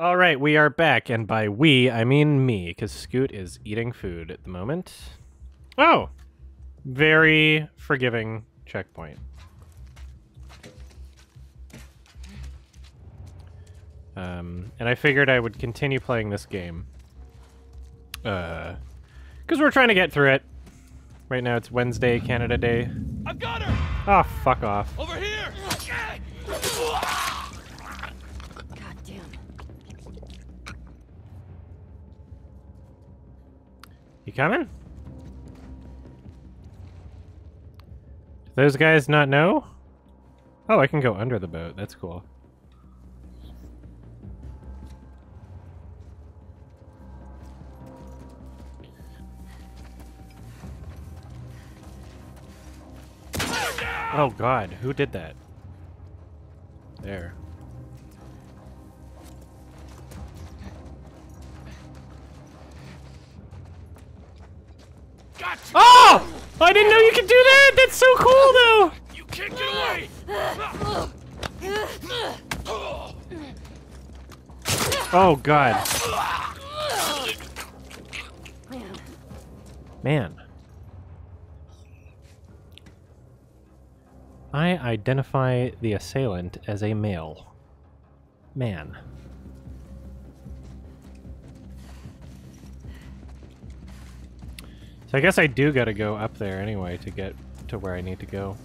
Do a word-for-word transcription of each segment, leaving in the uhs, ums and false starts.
All right, we are back, and by we, I mean me, because Scoot is eating food at the moment. Oh! Very forgiving checkpoint. Um, and I figured I would continue playing this game. Uh, because we're trying to get through it. Right now it's Wednesday, Canada Day. I've got her! Ah, oh, fuck off. Over here! You coming? Do those guys not know? Oh, I can go under the boat. That's cool. Oh god, who did that? There. Got you. Oh! I didn't know you could do that! That's so cool, though! You can't get away! Oh, God. Man. I identify the assailant as a male. Man. So I guess I do gotta go up there anyway to get to where I need to go.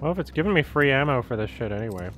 Well, if it's giving me free ammo for this shit anyway.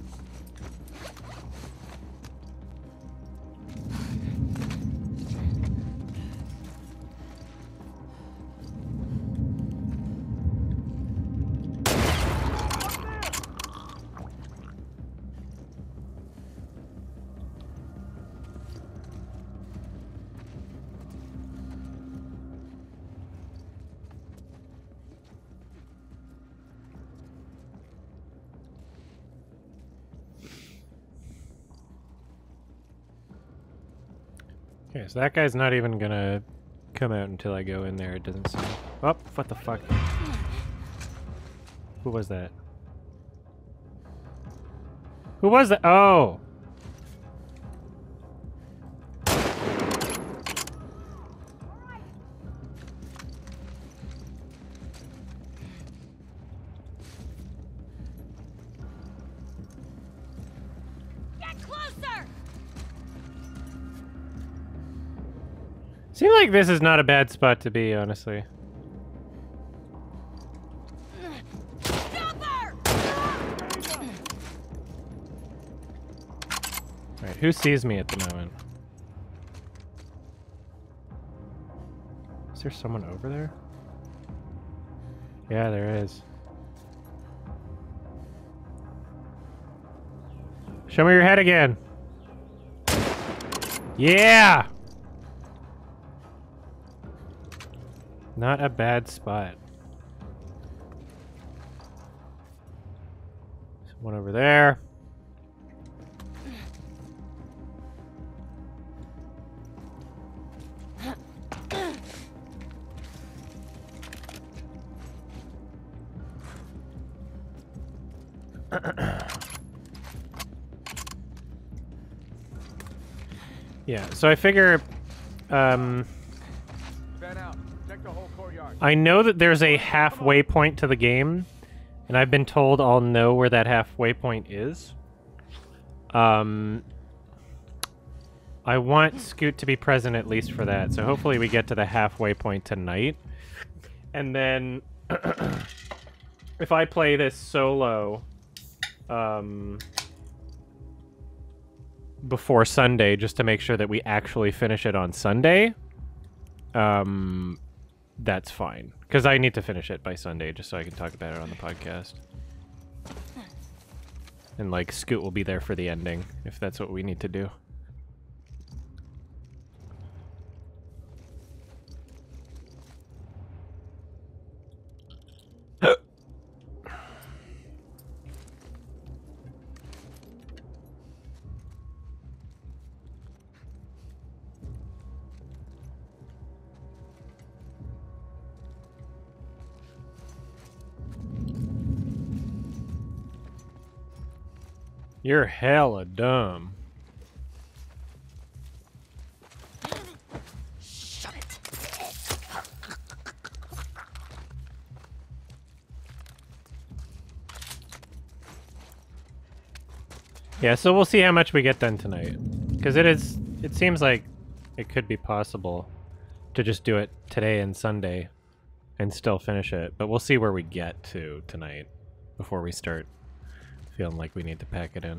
Okay, so that guy's not even gonna come out until I go in there, it doesn't seem. Oh, what the fuck? Who was that? Who was that? Oh! Seems like this is not a bad spot to be, honestly. Alright, who sees me at the moment? Is there someone over there? Yeah, there is. Show me your head again! Yeah! Not a bad spot. There's one over there. Yeah, so I figure, um... I know that there's a halfway point to the game, and I've been told I'll know where that halfway point is. Um, I want Scoot to be present at least for that, so hopefully we get to the halfway point tonight. And then, if I play this solo, um, before Sunday, just to make sure that we actually finish it on Sunday, um... that's fine, because I need to finish it by Sunday just so I can talk about it on the podcast. And, like, Scoot will be there for the ending, if that's what we need to do. You're hella dumb. Shut it. Yeah, so we'll see how much we get done tonight. Because it is, it seems like it could be possible to just do it today and Sunday and still finish it. But we'll see where we get to tonight before we start feeling like we need to pack it in.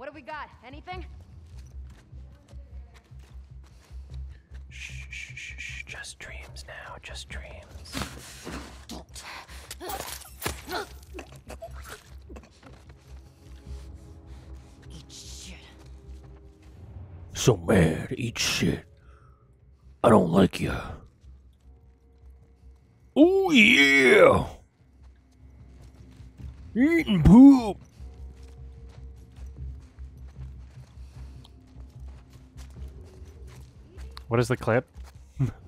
What do we got? Anything? Shh, shh, shh, shh. Just dreams now. Just dreams. Eat shit. So mad. Eat shit. I don't like you. Oh, yeah. Eating poop. What is the clip? Evie's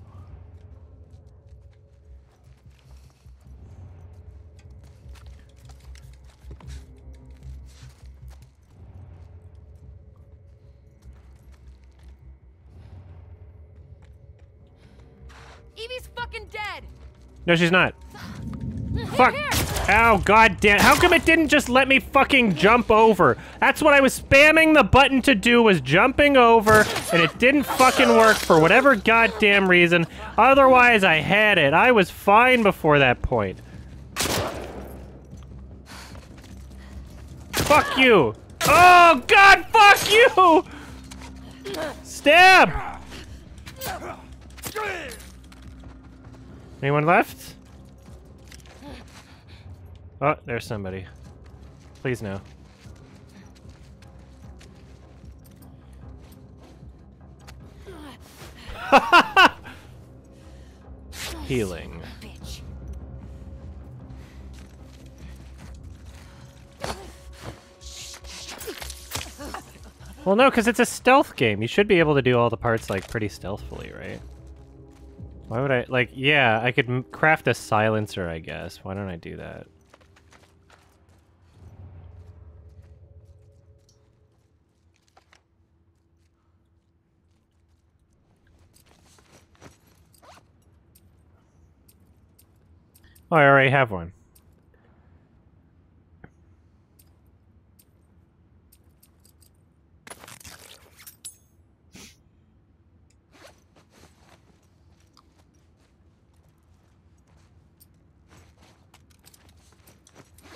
fucking dead. No, she's not. Fuck. Ow, goddamn. How come it didn't just let me fucking jump over? That's what I was spamming the button to do, was jumping over, and it didn't fucking work for whatever goddamn reason. Otherwise, I had it. I was fine before that point. Fuck you. Oh, God, fuck you! Stab! Anyone left? Oh, there's somebody. Please no. Healing. Bitch. Well, no, because it's a stealth game. You should be able to do all the parts, like, pretty stealthily, right? Why would I... Like, yeah, I could m craft a silencer, I guess. Why don't I do that? Oh, I already have one.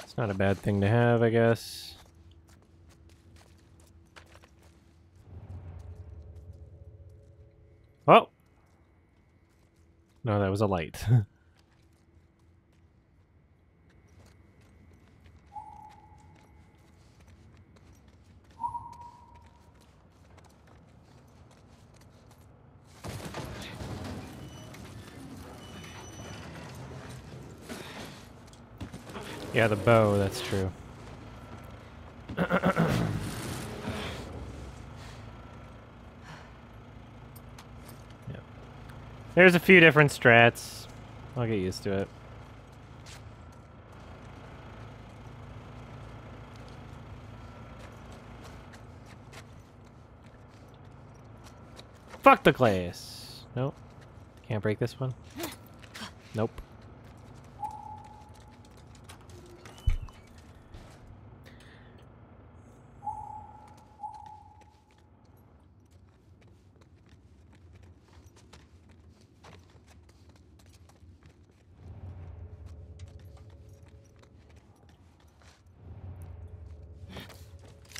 It's not a bad thing to have, I guess. Oh! No, that was a light. Yeah, the bow, that's true. Yeah. There's a few different strats. I'll get used to it. Fuck the glass. Nope. Can't break this one. Nope.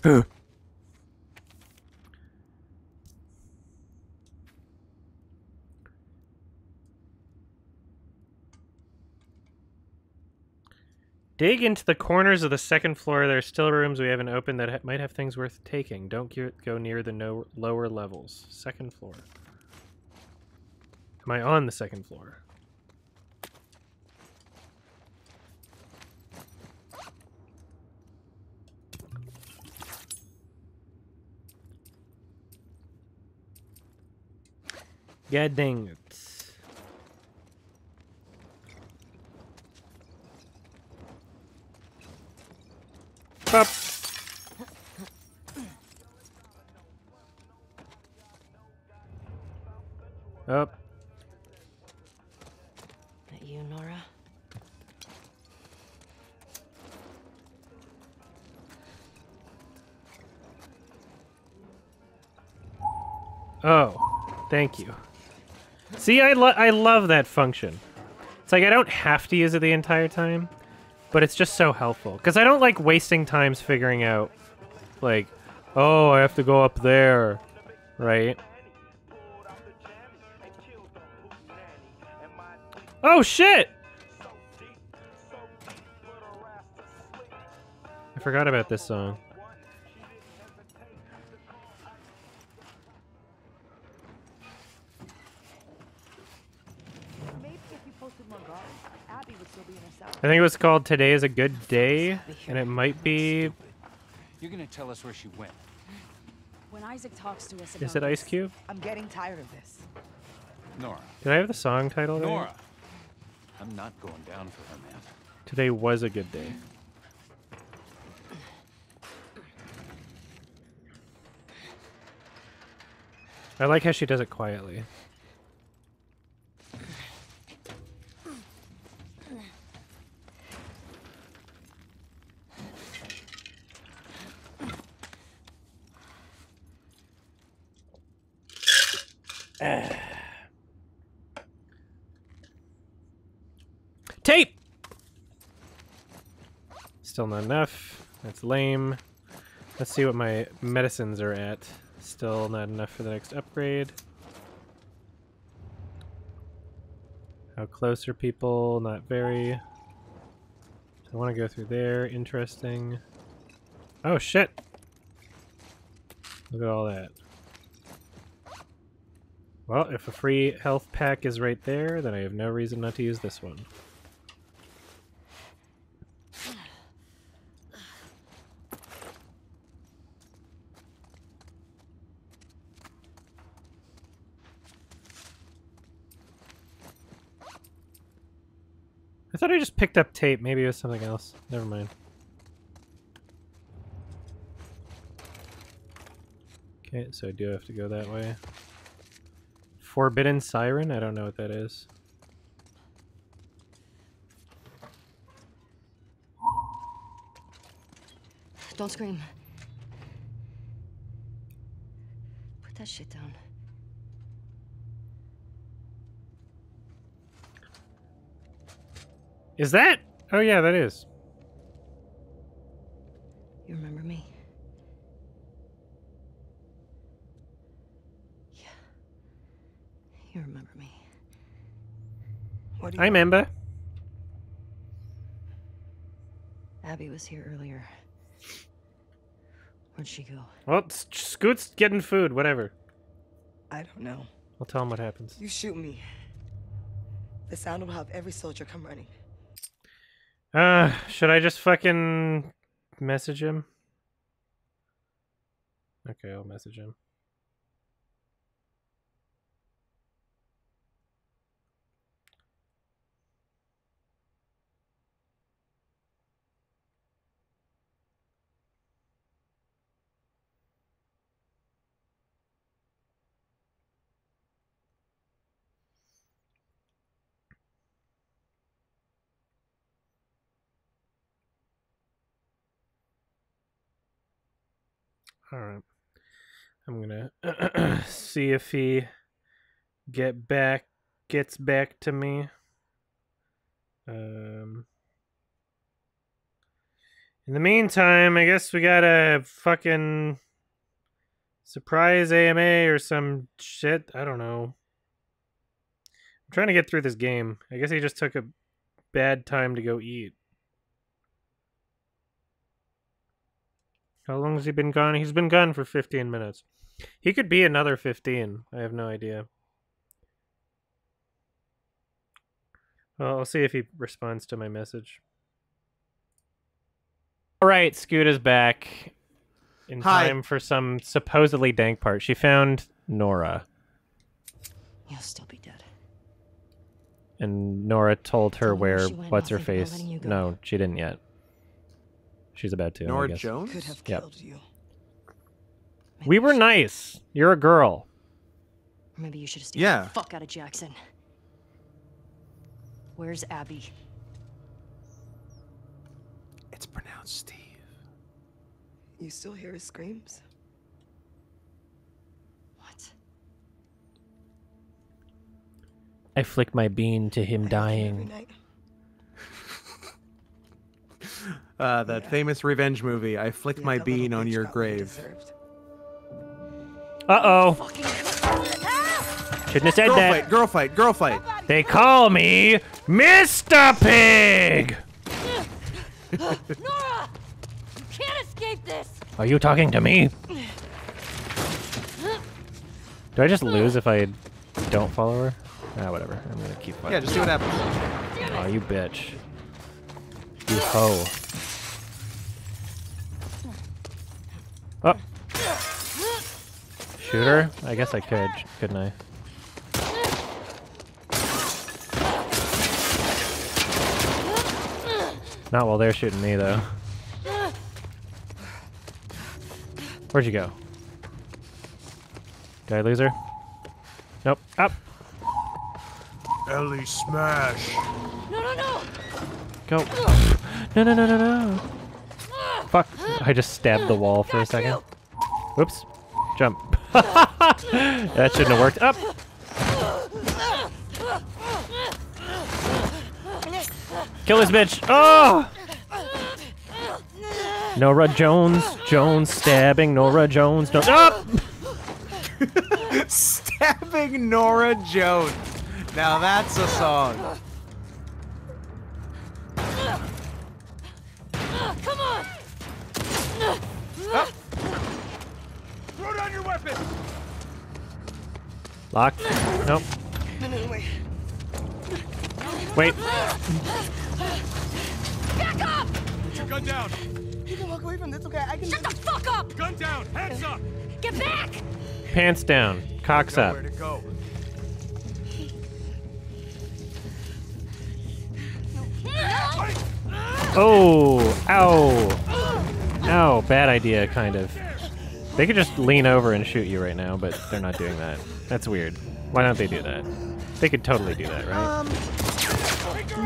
Huh. Dig into the corners of the second floor. There are still rooms we haven't opened that ha might have things worth taking. Don't go near the no lower levels. Second floor. Am I on the second floor? God dang it. Up. Up. That you, Nora? Oh, thank you. See, I lo- I love that function. It's like I don't have to use it the entire time. But it's just so helpful. Because I don't like wasting times figuring out, like, oh, I have to go up there, right? Oh, shit! I forgot about this song. I think it was called Today is a Good Day, and it might be... You're gonna tell us where she went. When Isaac talks to us about is it Ice Cube? I'm getting tired of this. Nora. Did I have the song title? Nora. There? I'm not going down for her, man. Today was a good day. I like how she does it quietly. Tape! Still not enough. That's lame. Let's see what my medicines are at. Still not enough for the next upgrade. How close are people? Not very. I want to go through there. Interesting. Oh shit! Look at all that. Well, if a free health pack is right there, then I have no reason not to use this one. I thought I just picked up tape. Maybe it was something else. Never mind. Okay, so I do have to go that way. Forbidden Siren? I don't know what that is. Don't scream. Put that shit down. Is that? Oh yeah, that is. You remember me? You remember me. What do you I remember. remember. Abby was here earlier. Where'd she go? Well, Scoot's getting food, whatever. I don't know. I'll tell him what happens. You shoot me. The sound will have every soldier come running. Uh, should I just fucking message him? Okay, I'll message him. All right. I'm going to see if he get back, gets back to me. Um, in the meantime, I guess we got a fucking surprise A M A or some shit. I don't know. I'm trying to get through this game. I guess he just took a bad time to go eat. How long has he been gone? He's been gone for fifteen minutes. He could be another fifteen. I have no idea. Well, I'll see if he responds to my message. All right, Scoot is back in Hi. time for some supposedly dank part. She found Nora. You'll still be dead. And Nora told her where what's-her-face. No, she didn't yet. She's about to. Nora Jones could have killed you. We were nice. You're a girl. Maybe you should have stayed yeah. the fuck out of Jackson. Where's Abby? It's pronounced Steve. You still hear his screams? What? I flick my bean to him I dying. Uh, that yeah. famous revenge movie, I flicked yeah, my bean on your grave. Uh-oh. Shouldn't have said girl that. Fight, girl fight, girl fight. They call me Mister Pig! Nora! You can't escape this! Are you talking to me? Do I just lose if I don't follow her? Ah, whatever. I'm gonna keep fighting. Yeah, just see what happens. Aw, oh, you bitch. You ho. Oh. Shoot her? I guess I could, couldn't I? Not while they're shooting me, though. Where'd you go? Did I lose her? Nope. Up! Ellie, smash! No, no, no! Go. No, no, no, no, no. Fuck. I just stabbed the wall for a second. Whoops. Jump. That shouldn't have worked. Up. Kill this bitch. Oh! Nora Jones. Jones stabbing Nora Jones. No. Up! Stabbing Nora Jones. Now that's a song. Come on! Oh. Throw down your weapon! Locked? Nope. Wait. Back up! Put your gun down! You can walk away from this, okay? I can. Shut the fuck up! Gun down! Hands up! Get back! Pants down. Cocks up. Nowhere to go. Oh, ow. Ow, bad idea, kind of. They could just lean over and shoot you right now, but they're not doing that. That's weird. Why don't they do that? They could totally do that, right? Um,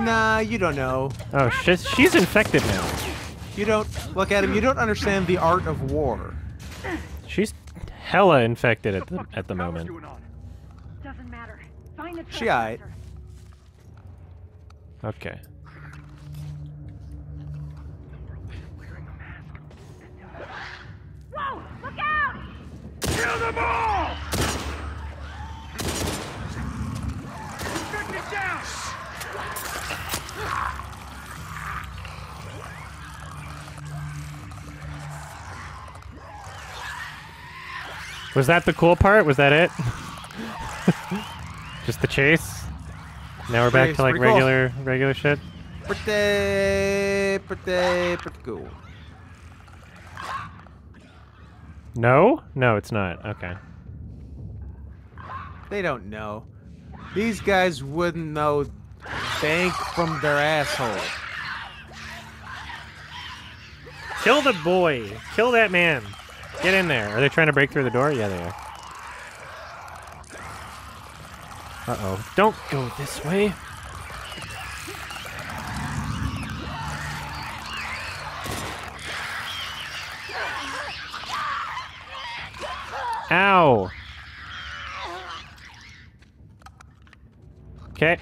nah, you don't know. Oh, she's, she's infected now. You don't... Look, Adam, you don't understand the art of war. She's hella infected at the, at the moment. Doesn't matter. Find the she alright. Okay. Whoa! Look out! Kill them all! Strike it down! Was that the cool part? Was that it? Just the chase? Now we're back to like regular, cool. regular shit? Pretty, pretty, pretty cool. No? No, it's not. Okay. They don't know. These guys wouldn't know bank from their asshole. Kill the boy. Kill that man. Get in there. Are they trying to break through the door? Yeah, they are. Uh-oh. Don't go this way. Okay.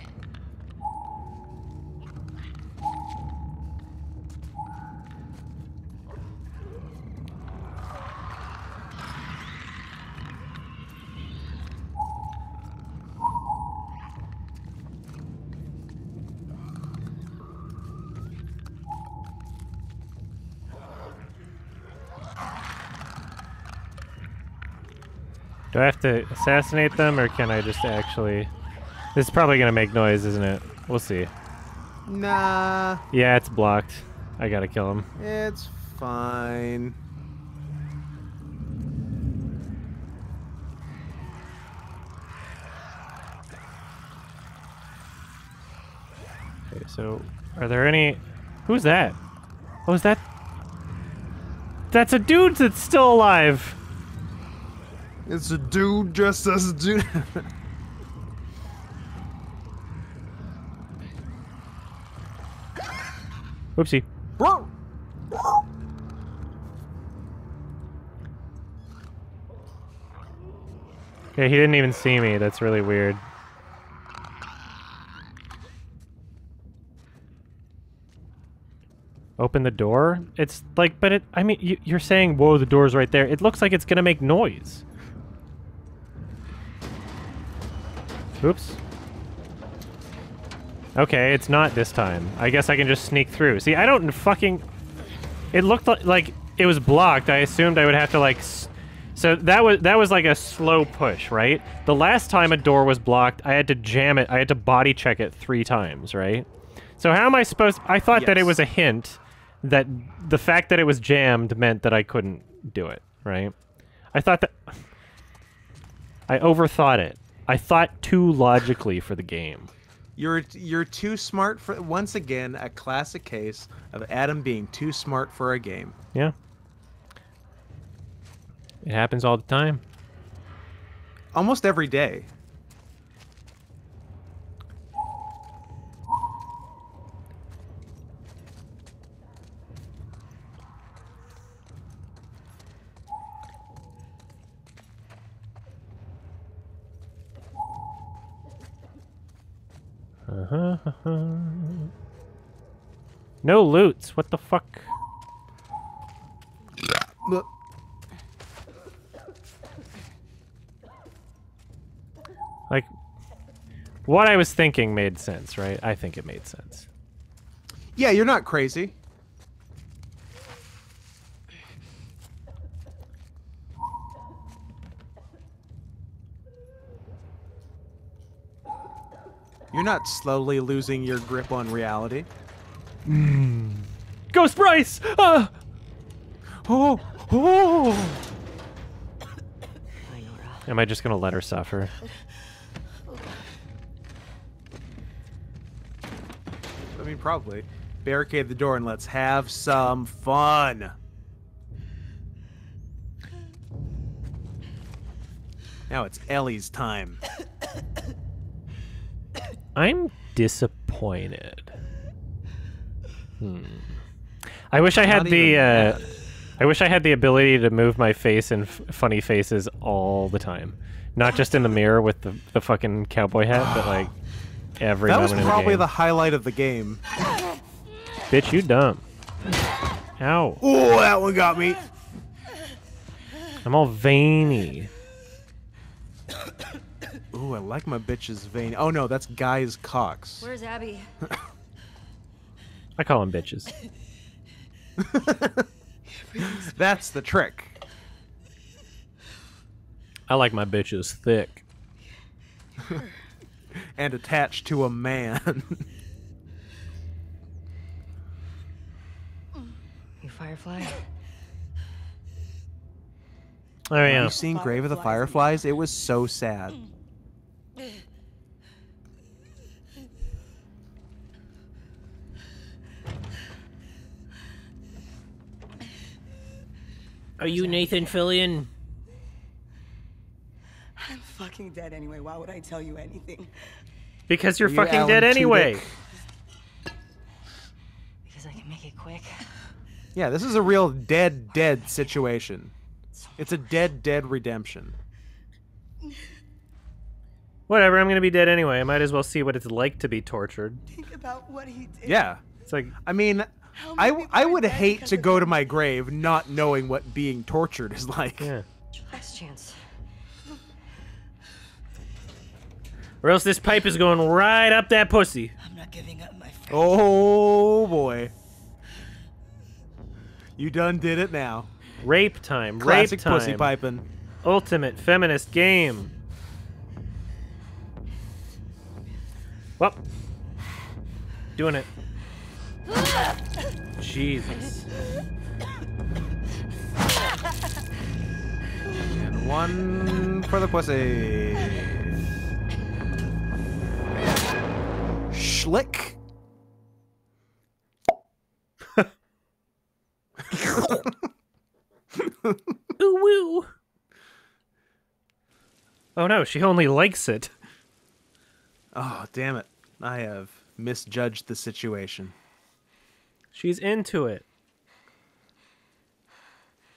Do I have to assassinate them, or can I just actually... This is probably gonna make noise, isn't it? We'll see. Nah. Yeah, it's blocked. I gotta kill him. It's fine. Okay, so... Are there any... Who's that? What was that? That's a dude that's still alive! It's a dude dressed as a dude. Whoopsie. Whoa. Whoa. Yeah, he didn't even see me. That's really weird. Open the door? It's like, but it, I mean, you, you're saying, whoa, the door's right there. It looks like it's gonna make noise. Oops. Okay, it's not this time. I guess I can just sneak through. See, I don't fucking... It looked like, like it was blocked. I assumed I would have to, like... S so that was, that was like a slow push, right? The last time a door was blocked, I had to jam it. I had to body check it three times, right? So how am I supposed... I thought yes. that it was a hint that the fact that it was jammed meant that I couldn't do it, right? I thought that... I overthought it. I thought too logically for the game. You're you're too smart for... Once again, a classic case of Adam being too smart for a game. Yeah. It happens all the time. Almost every day. Uh-huh, uh-huh. No loots. What the fuck? Like, what I was thinking made sense, right? I think it made sense. Yeah, you're not crazy. You're not slowly losing your grip on reality. Mm. Ghost Bryce! Uh. Oh! Oh! Hi, Nora. Am I just gonna let her suffer? I mean, probably. Barricade the door and let's have some fun. Now it's Ellie's time. I'm disappointed. Hmm. I wish I had the. Uh, I wish I had the ability to move my face in f funny faces all the time, not just in the mirror with the, the fucking cowboy hat, but like every. That was probably the, the highlight of the game. Bitch, you dumb. Ow. Oh, that one got me. I'm all veiny. Ooh, I like my bitch's vein. Oh no, that's guys' cocks. Where's Abby? I call them bitches. That's the trick. I like my bitches thick. And attached to a man. You Firefly? Oh yeah. Have you seen Grave of the Fireflies? It was so sad. Are you Nathan Fillion? I'm fucking dead anyway. Why would I tell you anything? Because you're, you're fucking Alan dead Tudyk. Anyway. Because I can make it quick. Yeah, this is a real dead, dead situation. It's a dead, dead redemption. whatever, I'm gonna be dead anyway. I might as well see what it's like to be tortured. Think about what he did. Yeah. It's like, I mean, I, I would hate to go to my grave not knowing what being tortured is like. Yeah. Last chance. Or else this pipe is going right up that pussy. I'm not giving up my friend. Oh boy. You done did it now. Rape time. Classic rape time. Classic pussy piping. Ultimate feminist game. Well, doing it. Jesus. And one for the pussy. Schlick. Ooh, woo. Oh no, she only likes it. Oh, damn it. I have misjudged the situation. She's into it.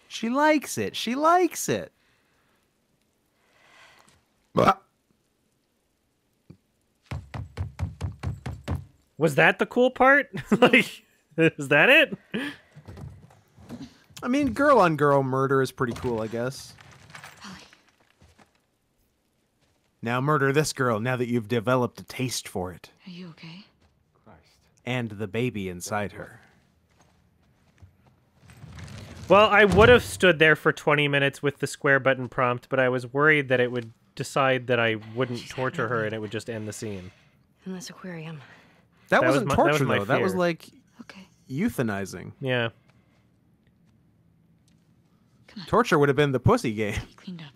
She likes it. She likes it. Was that the cool part? Like, is that it? I mean, girl-on-girl murder is pretty cool, I guess. Now murder this girl, now that you've developed a taste for it. Are you okay? Christ. And the baby inside her. Well, I would have stood there for twenty minutes with the square button prompt, but I was worried that it would decide that I wouldn't She's torture her and it would just end the scene. In this aquarium. That, that wasn't was my, torture, that was though. Fear. That was, like, okay. Euthanizing. Yeah. Come on. Torture would have been the pussy game. You cleaned up.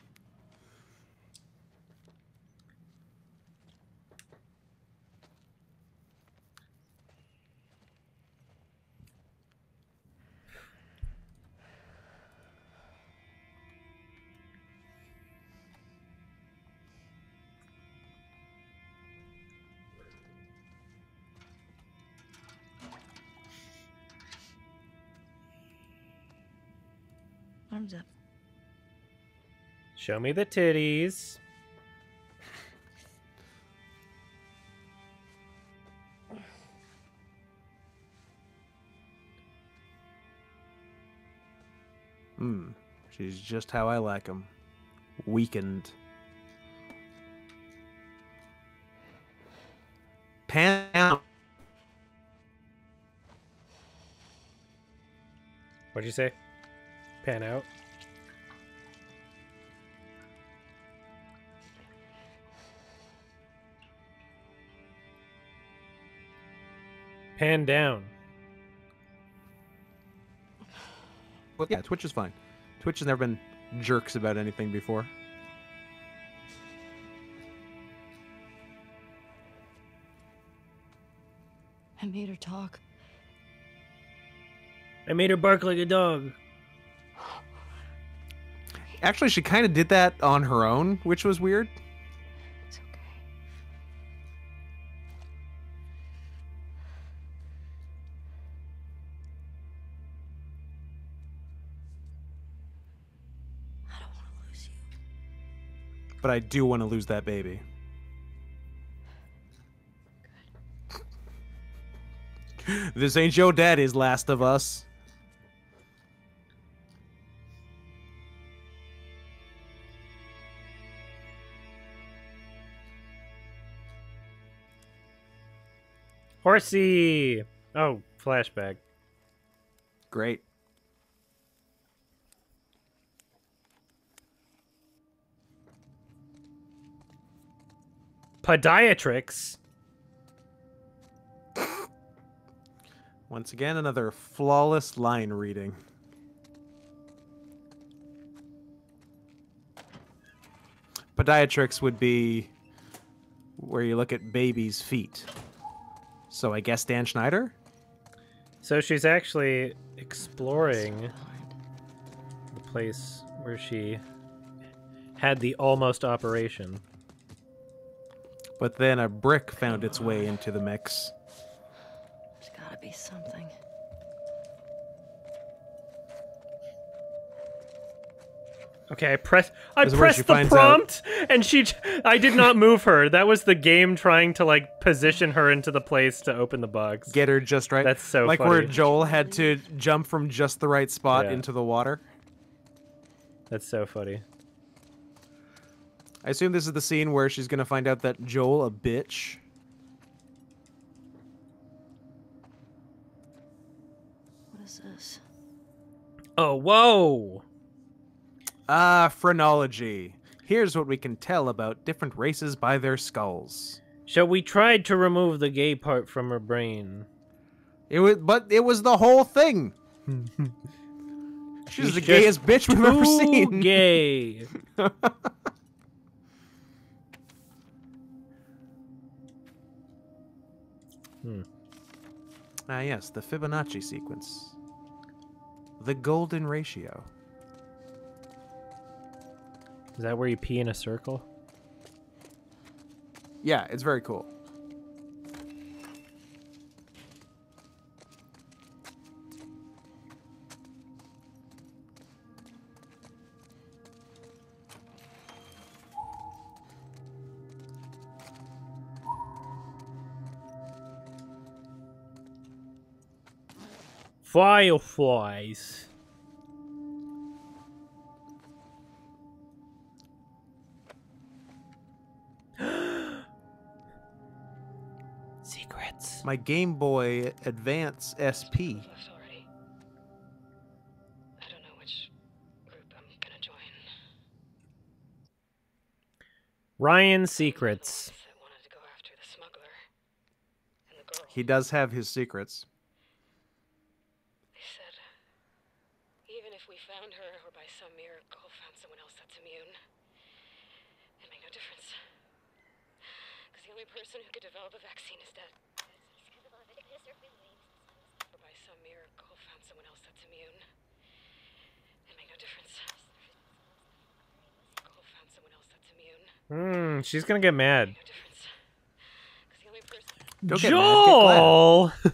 Up. Show me the titties. Hmm. She's just how I like 'em. Weakened. Pan out. What'd you say? Pan out. Pan down. Well, yeah, Twitch is fine. Twitch has never been jerks about anything before. I made her talk. I made her bark like a dog. Actually, she kind of did that on her own, which was weird. It's okay. I don't want to lose you. But I do want to lose that baby. Good. This ain't your daddy's Last of Us. Horsey! Oh, flashback. Great. Podiatrix. Once again, another flawless line reading. Podiatrix would be where you look at babies' feet. So I guess Dan Schneider? So she's actually exploring the place where she had the almost operation. But then a brick found its way into the mix. There's gotta be something. Okay, I press. I pressed the prompt, out. and she. I did not move her. That was the game trying to like position her into the place to open the box. Get her just right. That's so like funny. Where Joel had to jump from just the right spot yeah. into the water. That's so funny. I assume this is the scene where she's gonna find out that Joel a bitch. What is this? Oh, whoa. Ah, uh, phrenology. Here's what we can tell about different races by their skulls. So we tried to remove the gay part from her brain. It was, but it was the whole thing. She's, She's the gayest bitch we've ever seen. Gay. hmm. Ah, yes, the Fibonacci sequence, the golden ratio. Is that where you pee in a circle? Yeah, it's very cool. Fireflies. My Game Boy Advance S P. Sorry. I don't know which group I'm gonna join. Ryan Secrets. I wanted to go after the smuggler and the girl. He does have his secrets. They said even if we found her or by some miracle found someone else that's immune, it'd make no difference. Because the only person who could develop a vaccine is dead. Some miracle found someone else that's immune. It made no difference. Miracle found someone else that's immune. Mm, she's gonna get mad. It made no difference. Because the only person. Don't get Joel, mad,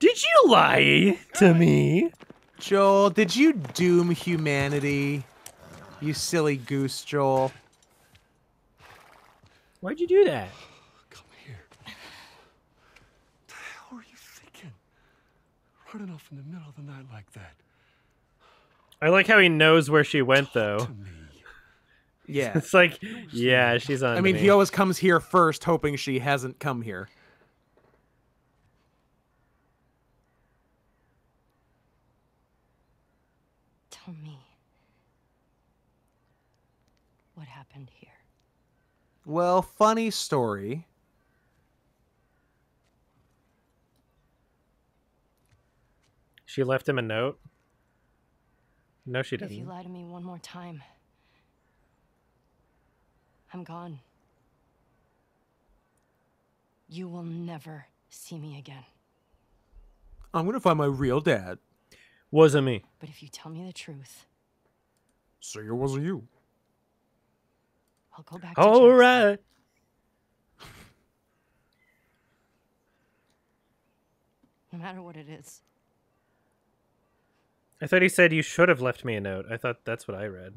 get did you lie to me? Joel, did you doom humanity? You silly goose, Joel. Why'd you do that? Running off in the middle of the night like that. I like how he knows where she went, Talk though. To me. Yeah, it's like, yeah, she's on. I mean, me. He always comes here first, hoping she hasn't come here. Tell me what happened here. Well, funny story. She left him a note? No, she didn't. If you lie to me one more time, I'm gone. You will never see me again. I'm gonna find my real dad. Wasn't me. But if you tell me the truth... Say it wasn't you. I'll go back to James. All right. No matter what it is. I thought he said you should have left me a note. I thought that's what I read.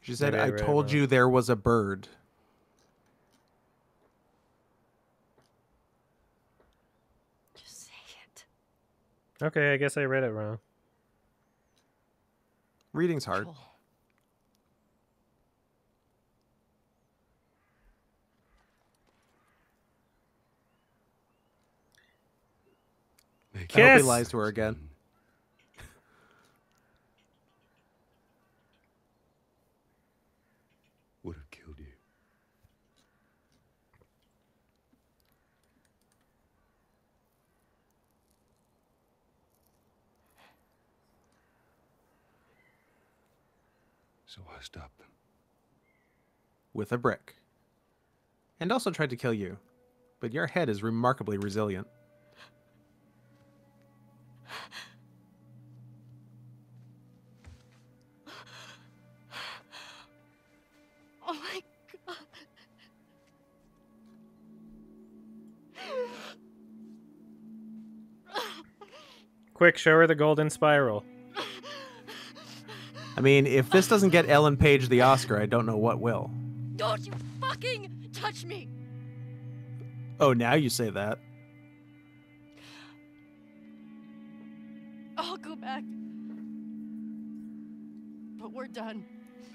She said, I told you there was a bird. Just say it. Okay, I guess I read it wrong. Reading's hard. Cool. Kiss. I hope he lies to her again. Would have killed you. So I stopped them. With a brick. And also tried to kill you. But your head is remarkably resilient. Oh my God. Quick, show her the golden spiral. I mean, if this doesn't get Ellen Page the Oscar, I don't know what will. Don't you fucking touch me! Oh, now you say that. I'll go back. But we're done.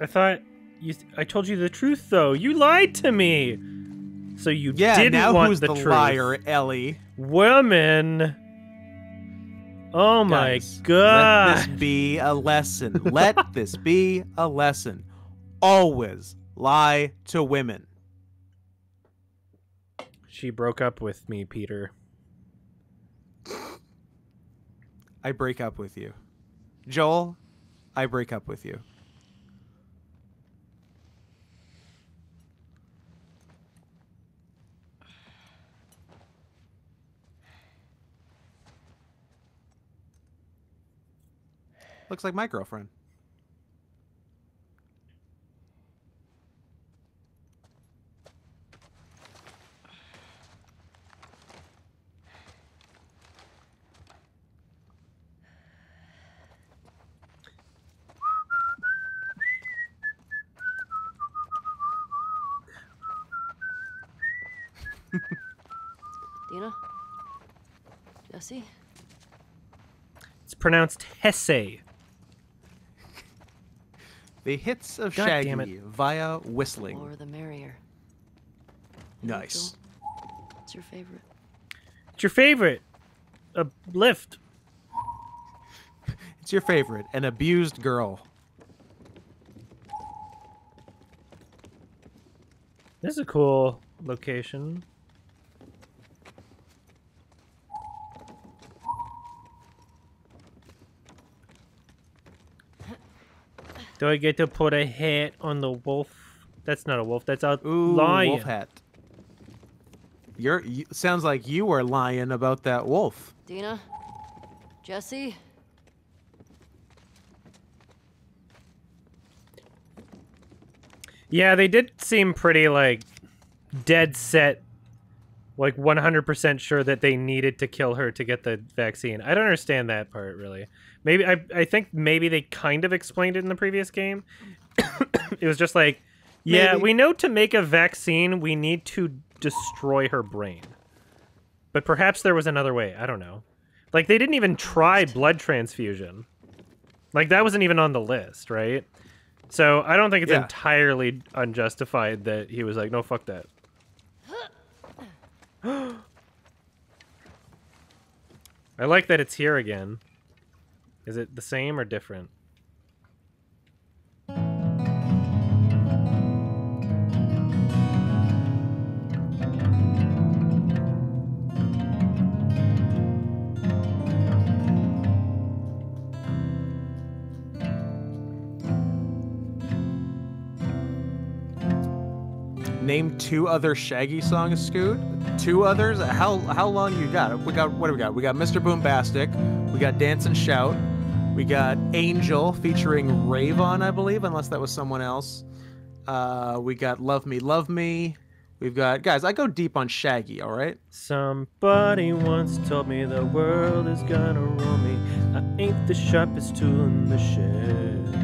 I thought... You th I told you the truth, though. You lied to me! So you yeah, didn't now want who's the, the truth. Liar, Ellie? Women! Oh my Guys, god! Let this be a lesson. Let this be a lesson. Always lie to women. She broke up with me, Peter. I break up with you. Joel, I break up with you. Looks like my girlfriend. Dina? Jesse? It's pronounced Hesse. The hits of God Shaggy via whistling. Or the merrier. Nice. What's your favorite? It's your favorite. A lift. It's your favorite. An abused girl. This is a cool location. Do I get to put a hat on the wolf? That's not a wolf. That's a Ooh, lion. Wolf hat. You're, you sounds like you were lying about that wolf. Dina, Jesse. Yeah, they did seem pretty like dead set, like one hundred percent sure that they needed to kill her to get the vaccine. I don't understand that part really. Maybe I I think maybe they kind of explained it in the previous game. It was just like, yeah, maybe. We know to make a vaccine, we need to destroy her brain. But perhaps there was another way. I don't know. Like, they didn't even try blood transfusion. Like, that wasn't even on the list, right? So I don't think it's yeah. entirely unjustified that he was like, no, fuck that. I like that it's here again. Is it the same or different? Name two other Shaggy songs, Scoot. Two others? How how long you got? We got what do we got? We got Mister Boombastic. We got Dance and Shout. We got Angel featuring Rayvon, I believe, unless that was someone else. Uh, we got Love Me, Love Me. We've got... Guys, I go deep on Shaggy, all right? Somebody once told me the world is gonna roll me. I ain't the sharpest tool in the shed.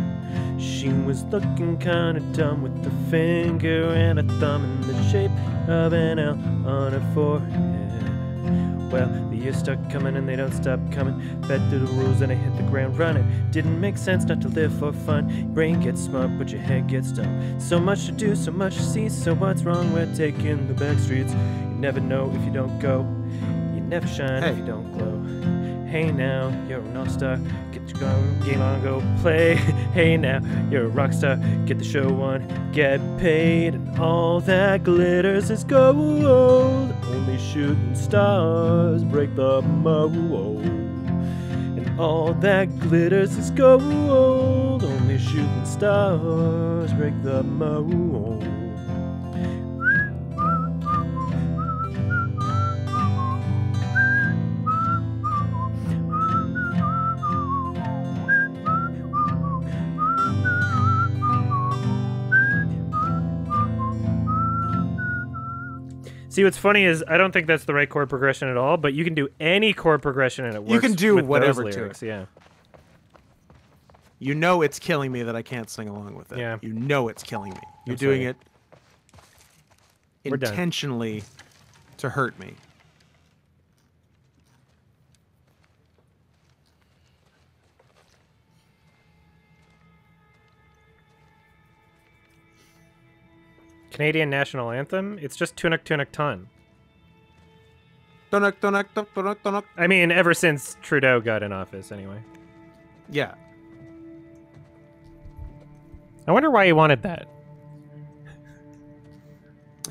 She was looking kinda dumb with a finger and a thumb in the shape of an L on her forehead. Well... years start coming and they don't stop coming. Fed through the rules and I hit the ground running. Didn't make sense not to live for fun. Your brain gets smart but your head gets dumb. So much to do, so much to see. So what's wrong with taking the back streets? You never know if you don't go. You never shine hey. if you don't glow. Hey now, you're an all-star. Get your game on, go play. Hey now, you're a rock star. Get the show on, get paid. And all that glitters is gold. Only shooting stars break the mold. And all that glitters is gold. Only shooting stars break the mold. See, what's funny is I don't think that's the right chord progression at all, but you can do any chord progression and it works. You can do with whatever lyrics, to it. Yeah. You know it's killing me that I can't sing along with it. Yeah. You know it's killing me. You're I'm doing sorry. it intentionally to hurt me. Canadian national anthem? It's just Tunic Tunic Ton. Tunic Tunic Tunic Tunic. I mean, ever since Trudeau got in office, anyway. Yeah. I wonder why he wanted that.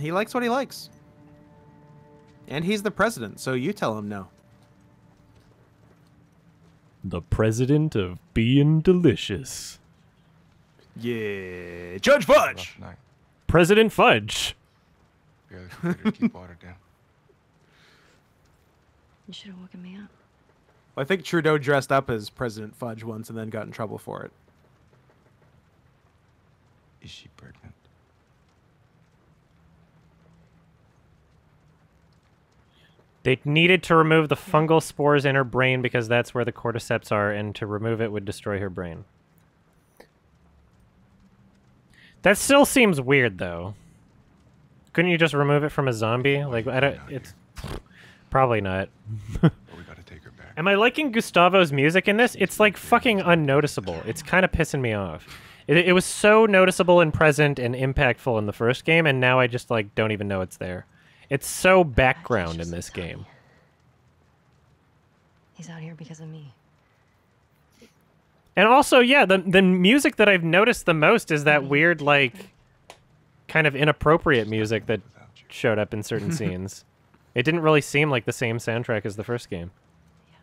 He likes what he likes. And he's the president, so you tell him no. The president of being delicious. Yeah. Judge Fudge! Oh, no. President Fudge. Keep water down. You should have woken me up. Well, I think Trudeau dressed up as President Fudge once and then got in trouble for it. Is she pregnant? They needed to remove the fungal spores in her brain because that's where the cordyceps are, and to remove it would destroy her brain. That still seems weird, though. Couldn't you just remove it from a zombie? Like, I don't... It's... Probably not. But we gotta take her back. Am I liking Gustavo's music in this? It's, like, fucking unnoticeable. It's kind of pissing me off. It, it was so noticeable and present and impactful in the first game, and now I just, like, don't even know it's there. It's so background in this game. He's out here because of me. And also, yeah, the the music that I've noticed the most is that weird, like, kind of inappropriate music that showed up in certain scenes. It didn't really seem like the same soundtrack as the first game. Yeah.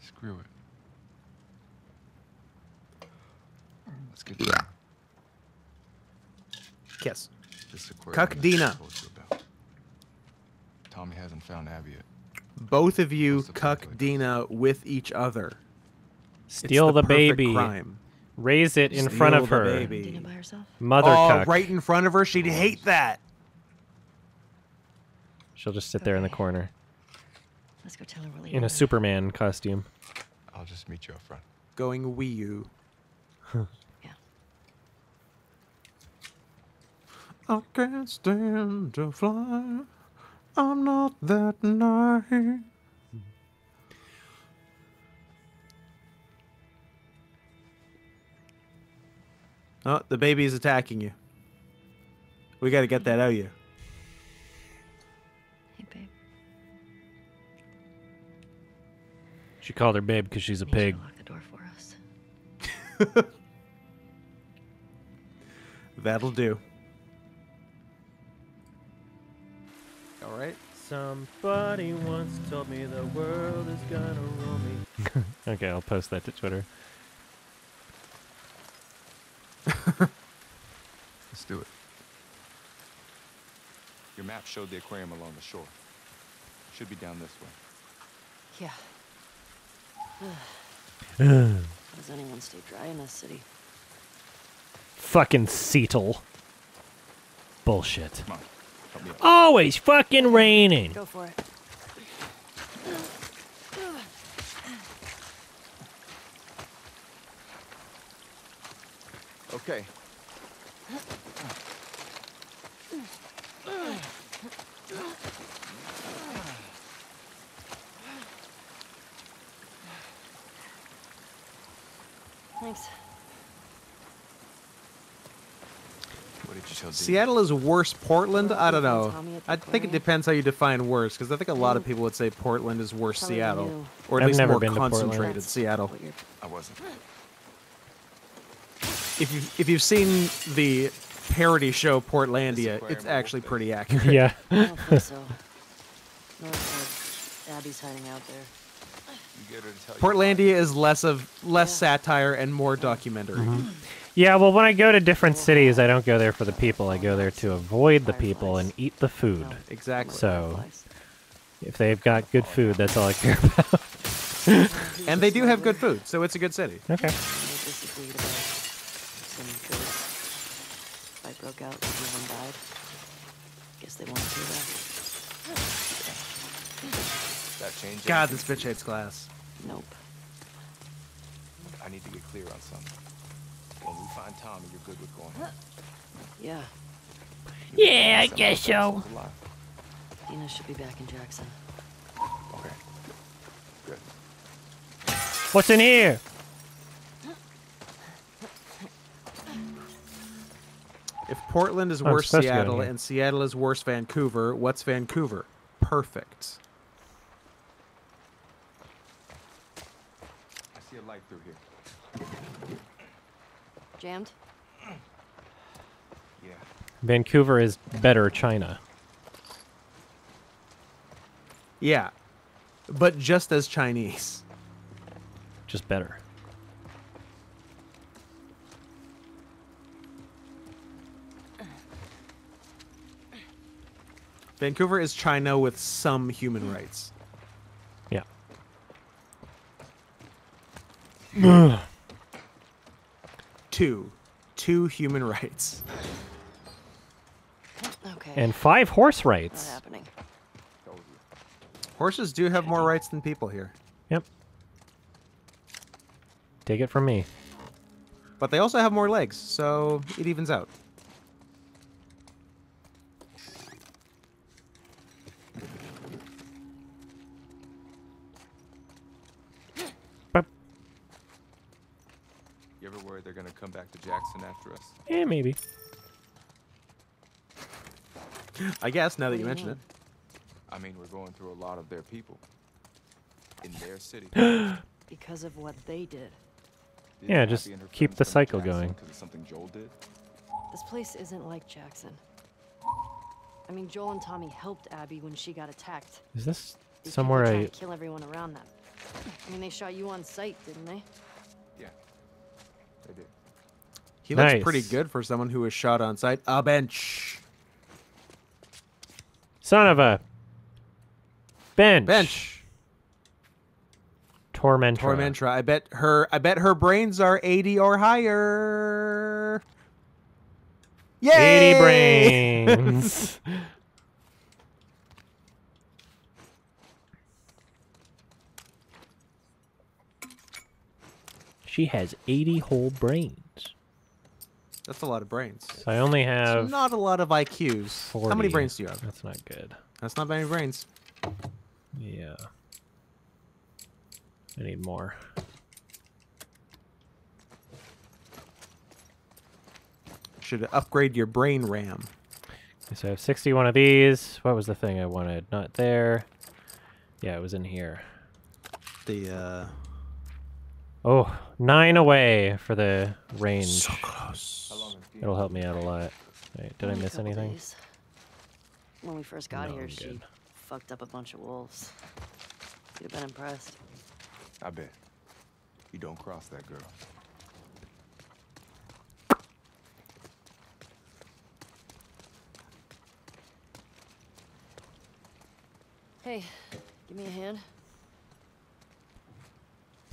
Screw it. Let's get down. Yes. Cuck Dina. Tommy hasn't found Abby yet. Both of you cuck Dina with each other. Steal the, the baby. Crime. Raise it in Steal front of her. Baby. Dina by herself? Mother oh, cuck. Right in front of her? She'd hate that. She'll just sit okay. there in the corner. Let's go tell her we're leaving. In a Superman costume. I'll just meet you up front. Going Wii U. Huh. I can't stand to fly. I'm not that nice. Oh, the baby's attacking you. We gotta get that out of you. Hey, babe. She called her babe because she's a pig. Lock the door for us. That'll do. All right. Somebody once told me the world is gonna roll me. Okay, I'll post that to Twitter. Let's do it. Your map showed the aquarium along the shore. It should be down this way. Yeah. How does anyone stay dry in this city? Fucking Seattle. Bullshit. Come on. Always fucking raining. Go for it. Okay. Thanks. Seattle is worse. Portland? I don't know. I think it depends how you define worse, because I think a lot of people would say Portland is worse Seattle, or at least more concentrated Seattle. I wasn't. If you if you've seen the parody show Portlandia, it's actually pretty accurate. Yeah. I don't think so. Abby's hiding out there. Portlandia is less of less satire and more documentary. Mm-hmm. Yeah, well, when I go to different cities, I don't go there for the people. I go there to avoid the people and eat the food. Exactly. So, if they've got good food, that's all I care about. And they do have good food, so it's a good city. Okay. I disagreed about some goods. I broke out, everyone died. Guess they wanted to do that. that change? God, this bitch hates glass. Nope. I need to get clear on something. When we find Tommy, you're good with going. Huh. Yeah. You're yeah, I guess so. Dina should be back in Jackson. Okay. Good. What's in here? If Portland is worse Seattle and Seattle is worse Vancouver, what's Vancouver? Perfect. I see a light through here. Jammed? Yeah. Vancouver is better China. Yeah. But just as Chinese. Just better. Vancouver is China with some human rights. Yeah. Ugh. Two. Two human rights. Okay. And five horse rights. Not happening. Horses do have more rights than people here. Yep. Take it from me. But they also have more legs, so it evens out. They're gonna come back to Jackson after us. Yeah, maybe. I guess, now that you mention it. I mean, we're going through a lot of their people. In their city. Because of what they did. Yeah, just keep the cycle going. Because of something Joel did? This place isn't like Jackson. I mean, Joel and Tommy helped Abby when she got attacked. Is this somewhere I... kill everyone around them. I mean, they shot you on sight, didn't they? Yeah. I do. He nice. Looks pretty good for someone who was shot on sight. A bench. Son of a bench. Bench. Tormentra. Tormentra. I bet her. I bet her brains are eighty or higher. Yay! Eighty brains. She has eighty whole brains. That's a lot of brains. So I only have... It's not a lot of I Qs. forty. How many brains do you have? That's not good. That's not many brains. Yeah. I need more. Should upgrade your brain RAM. Okay, so I have sixty-one of these. What was the thing I wanted? Not there. Yeah, it was in here. The, uh... Oh, nine away for the range. So close. It'll help me out a lot. Wait, did I miss anything? Days. When we first got no, here, she fucked up a bunch of wolves. You'd have been impressed. I bet. You don't cross that girl. Hey, give me a hand.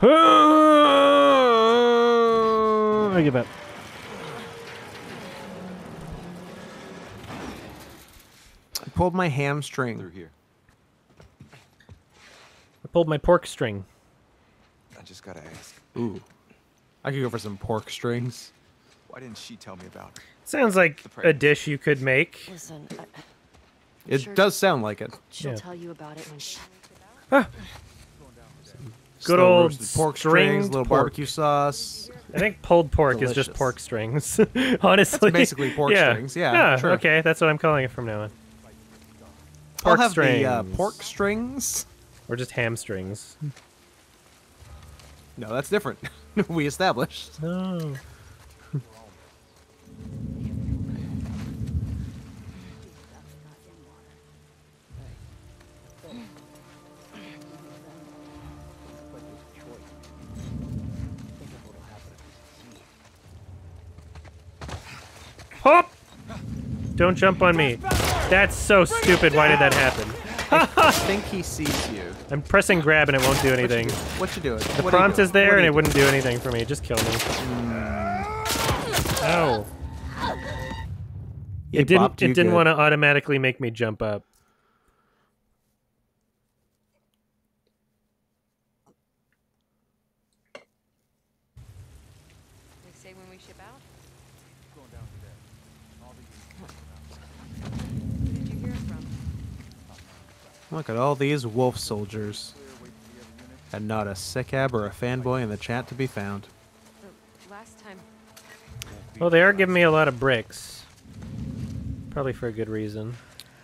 I give up. I pulled my hamstring through here. I pulled my pork string. I just gotta ask. Ooh, I could go for some pork strings. Why didn't she tell me about it? Sounds like a dish you could make. Listen, I, it sure does sound like it. She'll yeah. tell you about it when she. Ah. Good old pork strings, little pork. Barbecue sauce. I think pulled pork is just pork strings. Honestly, that's basically pork yeah. strings. Yeah, yeah sure. Okay, that's what I'm calling it from now on. Pork I'll have strings. The uh, pork strings, or just hamstrings. No, that's different. We established. No. Hop! Don't jump on me. That's so stupid. Why did that happen? I think he sees you. I'm pressing grab and it won't do anything. What you doing? The prompt is there and it wouldn't do anything for me. Just kill me. Oh. It didn't. It didn't want to automatically make me jump up. say when we ship out? Going down today. All these. Who did you hear from? Look at all these wolf soldiers. And not a sick ab or a fanboy in the chat to be found. Last time. Well, they are giving me a lot of bricks. Probably for a good reason.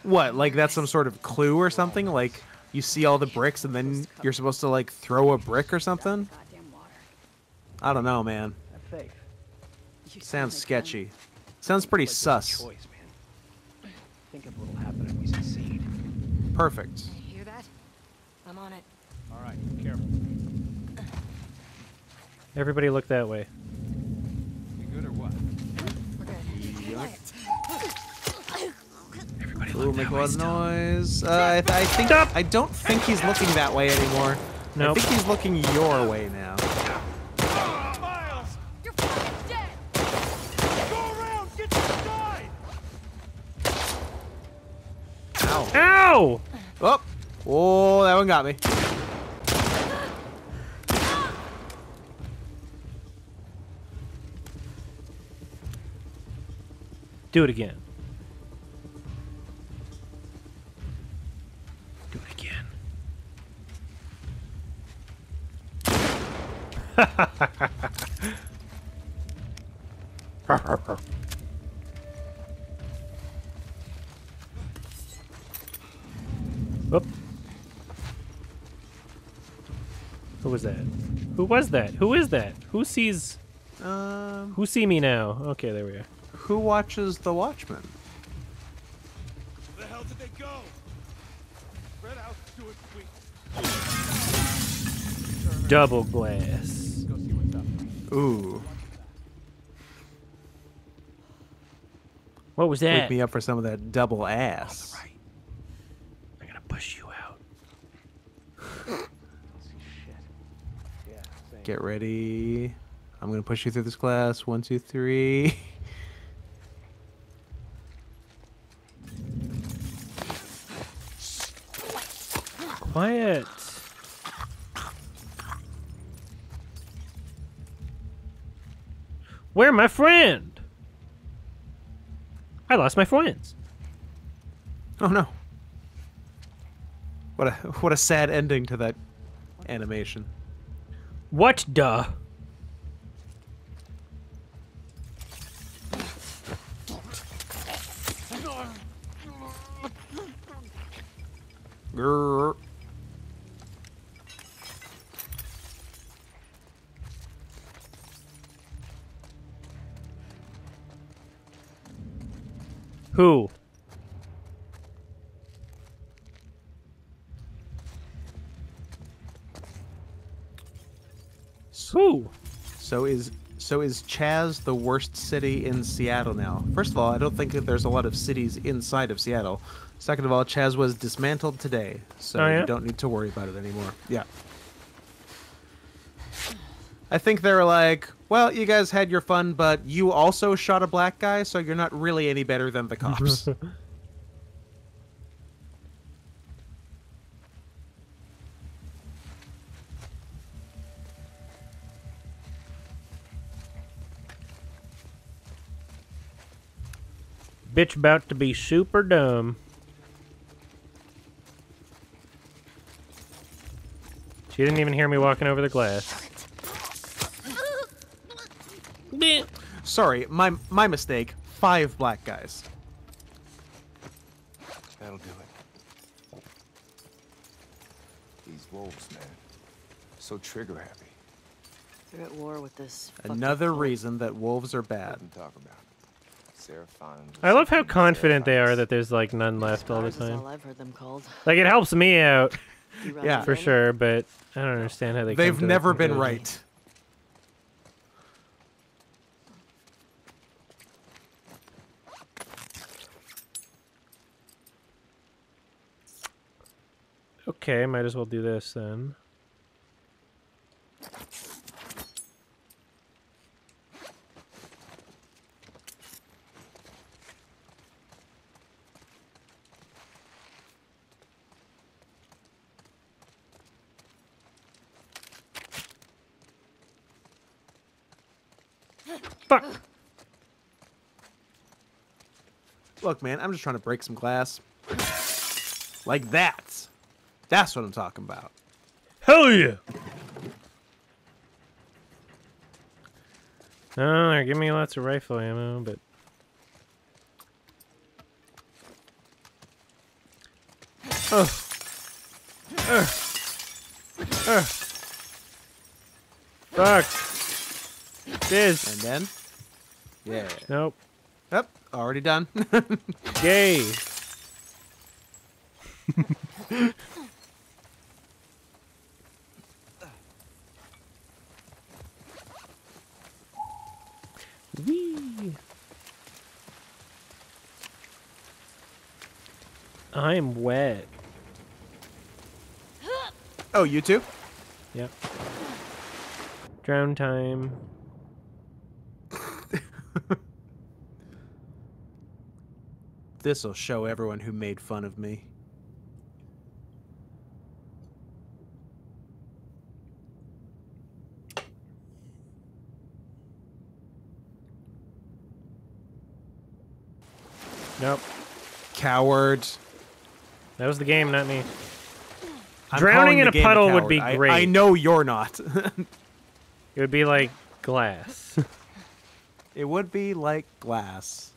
What, like that's some sort of clue or something? Like you see all the bricks and then you're supposed to like throw a brick or something? I don't know, man. Sounds sketchy. Sounds pretty sus. Perfect. Hear that? I'm on it. All right, careful. Everybody look that way. You good or what? Everybody look that way. Noise. Uh, I, I think Stop. I don't think he's looking that way anymore. Nope. I think he's looking your way now. Ow! Oh! Oh, that one got me. Do it again. Do it again. Oop. Who was that? Who was that? Who is that? Who sees? Um, who see me now? Okay, there we are. Who watches The Watchmen? Where the hell did they go? Red out, do it quick. Double glass. Go see what's up. Ooh. What was that? Wake me up for some of that double ass. Push you out. Get ready. I'm gonna push you through this glass. One, two, three. Quiet. Where my friend? I lost my friends. Oh no. What a, what a sad ending to that animation. What duh? Grrr. Who? Who? So is so is Chaz the worst city in Seattle now? First of all, I don't think that there's a lot of cities inside of Seattle. Second of all, Chaz was dismantled today, so oh, yeah? You don't need to worry about it anymore. Yeah. I think they were like, well, you guys had your fun, but you also shot a black guy, so you're not really any better than the cops. Bitch about to be super dumb. She didn't even hear me walking over the glass. Sorry, my my mistake. Five black guys. That'll do it. These wolves, man. So trigger happy. They're at war with this. Another reason that wolves are bad. Talk about. I love how confident they are that there's like none left all the time. Like it helps me out, yeah, for sure. But I don't understand how they. They've never been right. Okay, might as well do this then. Fuck. Look, man, I'm just trying to break some glass. Like that. That's what I'm talking about. Hell yeah. Oh, they're giving me lots of rifle ammo, but... Oh. Uh. Uh. Fuck. This. And then? Yeah. Nope. Yep. Already done. Yay. Wee. I'm wet. Oh, you too? Yep. Drown time. This'll show everyone who made fun of me. Nope. Coward. That was the game, not me. I'm Drowning in a puddle a would be great. I, I know you're not. It would be like glass. It would be like glass.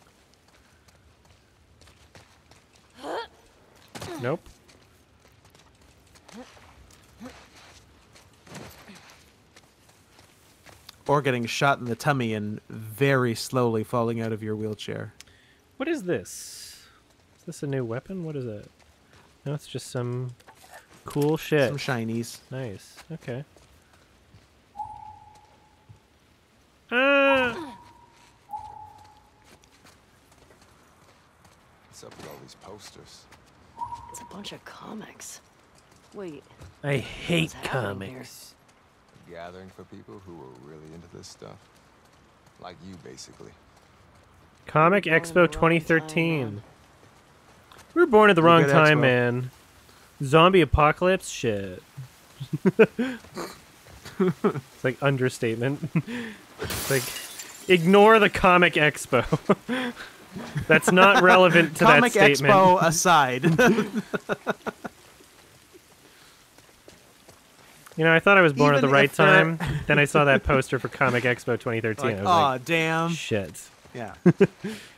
Nope. Or getting shot in the tummy and very slowly falling out of your wheelchair. What is this? Is this a new weapon? What is that? No, it's just some cool shit. Some shinies. Nice. Okay. Ah! What's up with all these posters? It's a bunch of comics. Wait. I hate comics. Gathering for people who are really into this stuff. Like you, basically. Comic Expo twenty thirteen. We were born at the wrong time, man. Zombie apocalypse shit. It's like understatement. It's like, ignore the Comic Expo. That's not relevant to that statement. Comic Expo aside. You know, I thought I was born Even at the right time. Then I saw that poster for Comic Expo twenty thirteen. Like, I was aw, like, damn. Shit. Yeah.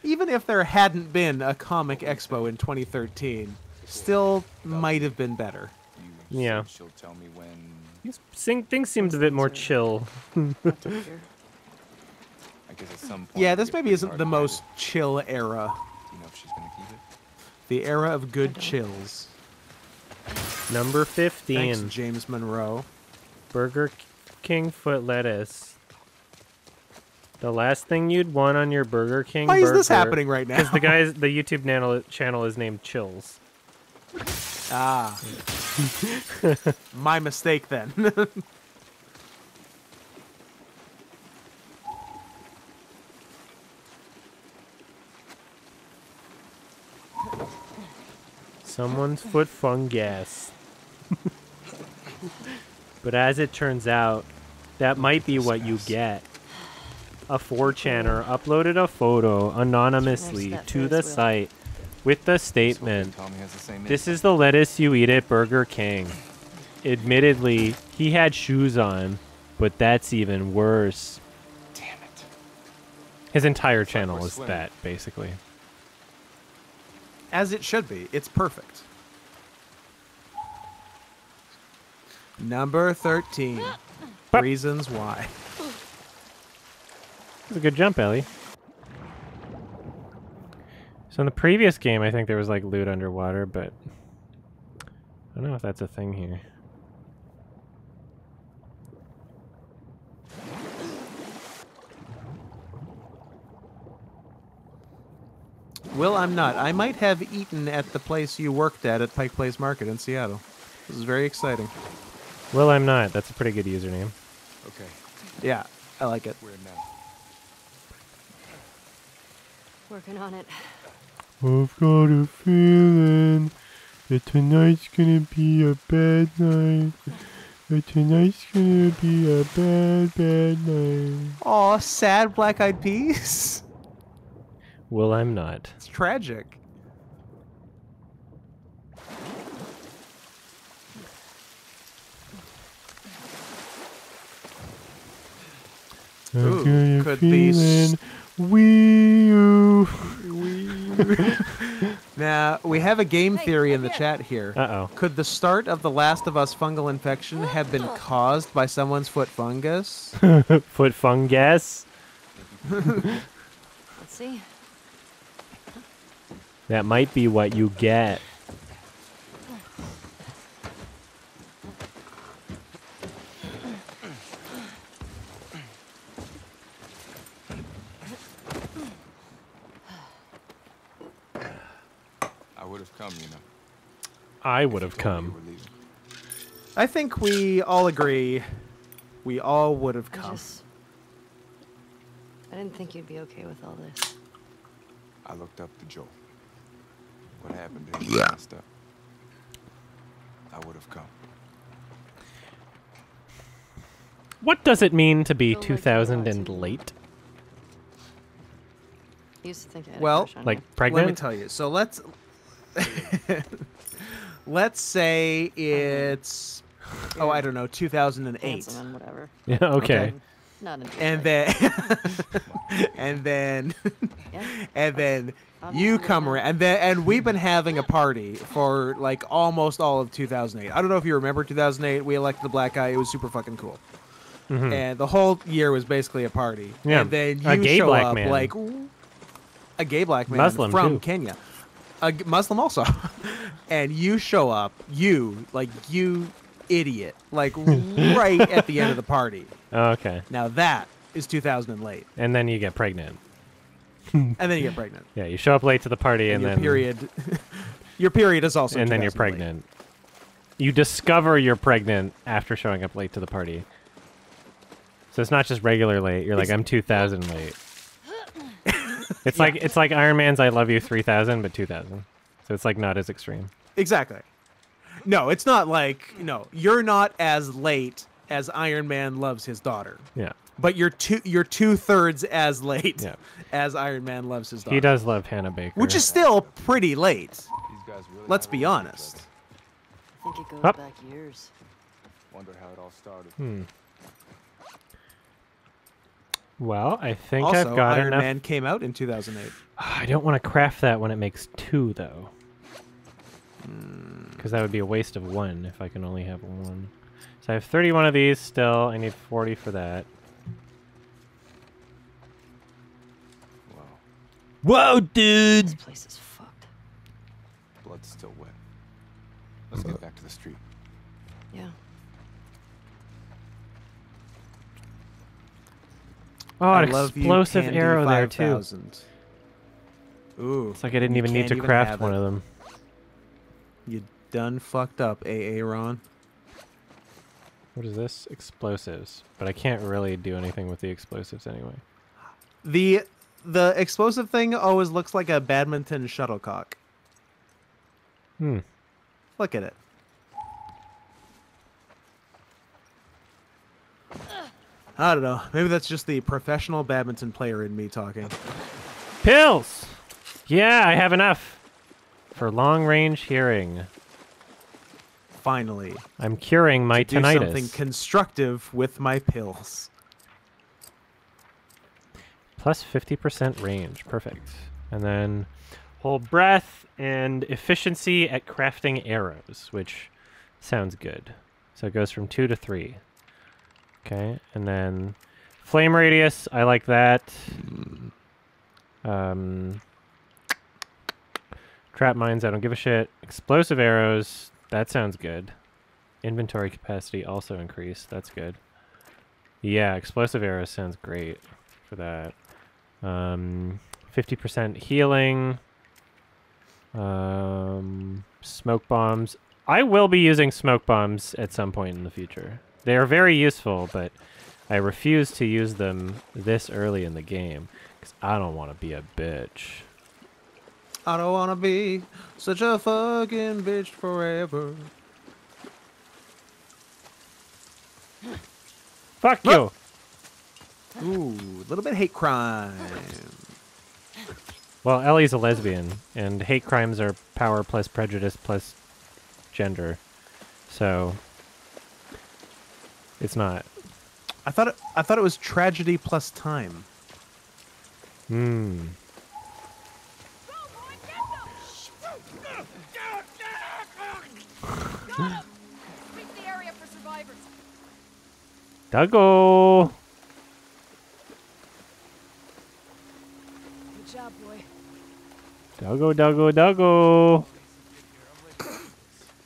Even if there hadn't been a Comic Expo in twenty thirteen, still might have been better. Yeah. She'll tell me when. Things seemed a bit more chill. Yeah, this maybe isn't the most chill era. You know if she's gonna keep it? The era of good chills. Number fifteen. Thanks, James Monroe. Burger King foot lettuce. The last thing you'd want on your Burger King burger. Why is this happening right now? Because the guy's the YouTube channel is named Chills. Ah. My mistake then. Someone's foot fungus. But as it turns out, that might be what you get. A four channer uploaded a photo anonymously to the site with the statement, "This is the lettuce you eat at Burger King." Admittedly, he had shoes on, but that's even worse. Damn it. His entire channel is that, basically. As it should be. It's perfect. Number thirteen. But reasons why. That's a good jump, Ellie. So in the previous game, I think there was like loot underwater, but I don't know if that's a thing here. Well, I'm not. I might have eaten at the place you worked at at Pike Place Market in Seattle. This is very exciting. Well, I'm not. That's a pretty good username. Okay. Yeah, I like it. We're now. Working on it. I've got a feeling that tonight's gonna be a bad night. But tonight's gonna be a bad, bad night. Aw, sad Black Eyed Peas. Well, I'm not. It's tragic. Ooh, could these... Wee-oo. Now, we have a game theory in the chat here. Uh-oh. Could the start of The Last of Us fungal infection have been caused by someone's foot fungus? Foot fungus? Let's see. That might be what you get. I would have come. I think we all agree. We all would have come. I, just, I didn't think you'd be okay with all this. I looked up to Joel. What happened to him and stuff. I would have come. What does it mean to be two thousand and late? You used to think I had well, a like you. Pregnant. Let me tell you. So let's. Let's say it's, oh, I don't know, two thousand eight. Whatever. Yeah, okay. Not an and then, and then, and then you come around, and then, and we've been having a party for like almost all of two thousand eight. I don't know if you remember two thousand eight. We elected the black guy. It was super fucking cool. Mm-hmm. And the whole year was basically a party. Yeah. And then you a gay show black up man. Like a gay black man Muslim from too. Kenya. A Muslim also. And you show up, you, like, you idiot, like, right at the end of the party. Oh, okay. Now that is two thousand late. And then you get pregnant. And then you get pregnant. Yeah, you show up late to the party and, and your then... Period, your period is also and then you're pregnant. You discover you're pregnant after showing up late to the party. So it's not just regular late, you're like, I'm two thousand late. It's yeah. like it's like Iron Man's I Love You three thousand, but two thousand. So it's like not as extreme. Exactly. No, it's not like, no, you're not as late as Iron Man loves his daughter. Yeah. But you're two you're two-thirds as late yeah. as Iron Man loves his daughter. He does love Hannah Baker. Which is still pretty late. These guys really Let's be honest. I think it goes Up. back years. Wonder how it all started. Hmm. Well, I think also, I've got Iron enough... Man came out in two thousand eight. I don't want to craft that when it makes two, though. Because that would be a waste of one if I can only have one. So I have thirty-one of these still. I need forty for that. Wow. Whoa, dude! This place is fucked. Blood's still wet. Let's get back to the street. Yeah. Oh, an explosive arrow there, too. Ooh, it's like I didn't even need to craft one of them. You done fucked up, A A Ron. What is this? Explosives. But I can't really do anything with the explosives anyway. The the explosive thing always looks like a badminton shuttlecock. Hmm. Look at it. I don't know. Maybe that's just the professional badminton player in me talking. Pills! Yeah, I have enough. For long-range hearing. Finally. I'm curing my tinnitus. Do something constructive with my pills. Plus fifty percent range. Perfect. And then hold breath and efficiency at crafting arrows, which sounds good. So it goes from two to three. Okay, and then flame radius, I like that. Um, trap mines, I don't give a shit. Explosive arrows, that sounds good. Inventory capacity also increased, that's good. Yeah, explosive arrows sounds great for that. Um, fifty percent healing. Um, smoke bombs. I will be using smoke bombs at some point in the future. They are very useful, but I refuse to use them this early in the game because I don't want to be a bitch. I don't want to be such a fucking bitch forever. Fuck you. Ooh, a little bit hate crime. Well, Ellie's a lesbian, and hate crimes are power plus prejudice plus gender. So it's not. I thought it, I thought it was tragedy plus time. Hmm. Duggo. Good job, boy. Duggo, Duggo, Duggo.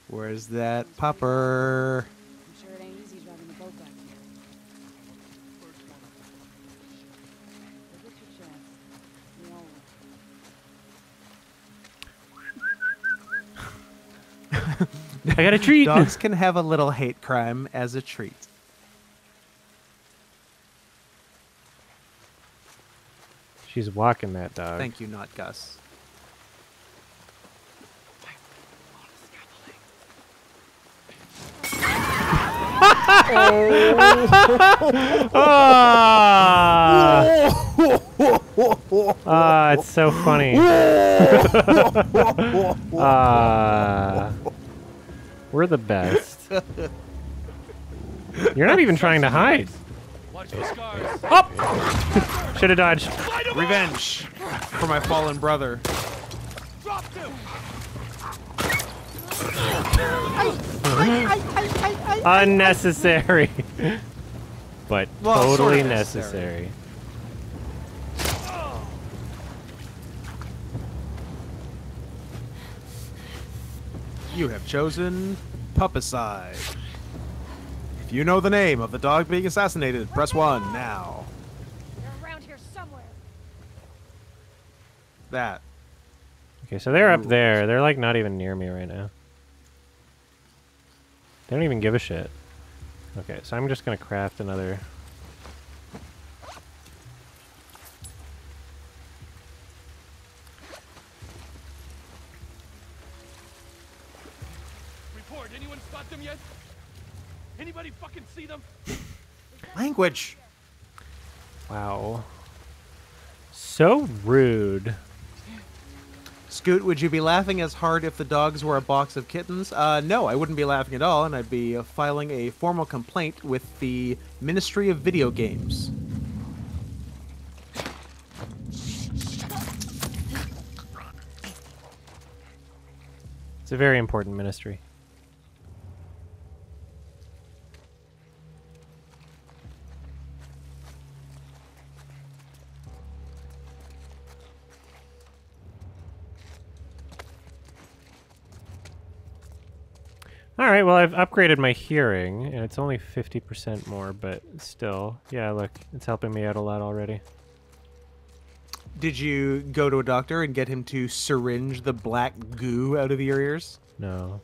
Where's that popper? I'm sure it ain't easy driving the boat back here. I got a treat. Dogs can have a little hate crime as a treat. She's walking that dog. Thank you, not Gus. Oh. Oh. Oh, it's so funny. uh, we're the best. You're not even trying to hide. Oh! Should have dodged. Revenge for my fallen brother. Unnecessary, but well, totally sort of necessary. necessary. You have chosen puppicide. If you know the name of the dog being assassinated, press one now. They're around here somewhere. That. Okay, so they're up there. They're like not even near me right now. They don't even give a shit. Okay, so I'm just gonna craft another. Report. Anyone spot them yet? Anybody fucking see them? Language. Wow. So rude. Scoot, would you be laughing as hard if the dogs were a box of kittens? Uh, no, I wouldn't be laughing at all, and I'd be uh, filing a formal complaint with the Ministry of Video Games. It's a very important ministry. Alright, well, I've upgraded my hearing, and it's only fifty percent more, but still. Yeah, look, it's helping me out a lot already. Did you go to a doctor and get him to syringe the black goo out of your ears? No.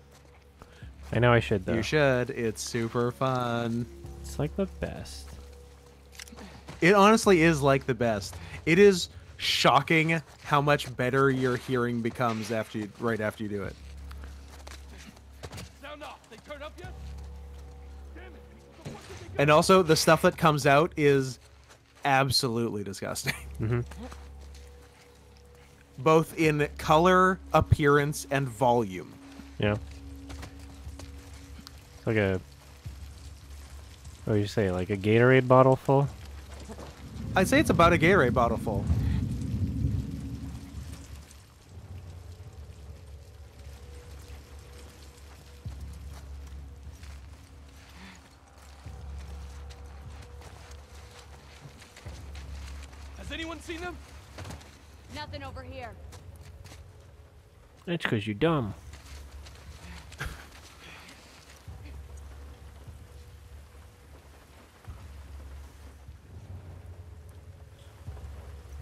I know I should, though. You should. It's super fun. It's like the best. It honestly is like the best. It is shocking how much better your hearing becomes after you, right after you do it. And also, the stuff that comes out is absolutely disgusting. Mm-hmm. Both in color, appearance, and volume. Yeah. It's like a... What would you say? Like a Gatorade bottle full? I'd say it's about a Gatorade bottle full. Seen them? Nothing over here. That's because you're dumb.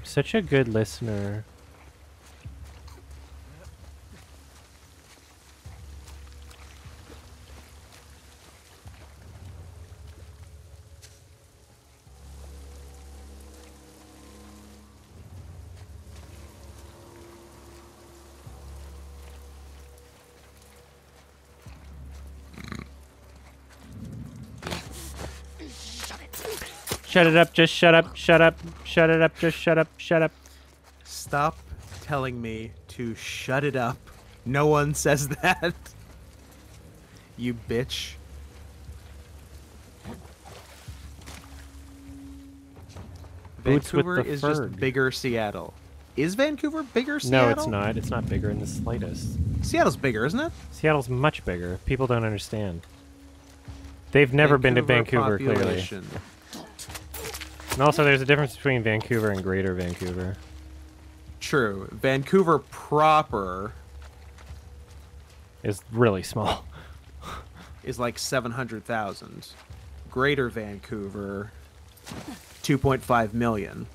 Such a good listener. Shut it up, just shut up, shut up, shut it up, just shut up, shut up. Stop telling me to shut it up. No one says that. You bitch. Boots Vancouver with the is Ferg. Just bigger Seattle. Is Vancouver bigger Seattle? No, it's not. It's not bigger in the slightest. Seattle's bigger, isn't it? Seattle's much bigger. People don't understand. They've never Vancouver been to Vancouver, population. Clearly. And also, there's a difference between Vancouver and Greater Vancouver. True. Vancouver proper is really small. Is like seven hundred thousand. Greater Vancouver, two point five million.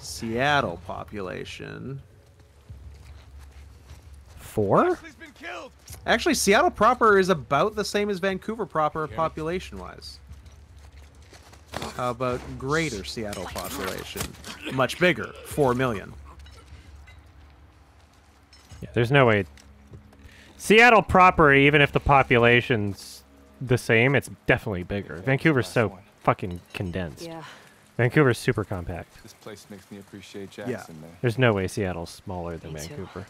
Seattle population. Four? Actually, Seattle proper is about the same as Vancouver proper okay. population-wise. How about greater Seattle population? Much bigger, four million. Yeah, there's no way. Seattle proper, even if the population's the same, it's definitely bigger. Yeah, Vancouver's so one. fucking condensed. Yeah. Vancouver's super compact. This place makes me appreciate Jackson. Yeah. There's no way Seattle's smaller than me Vancouver. Too.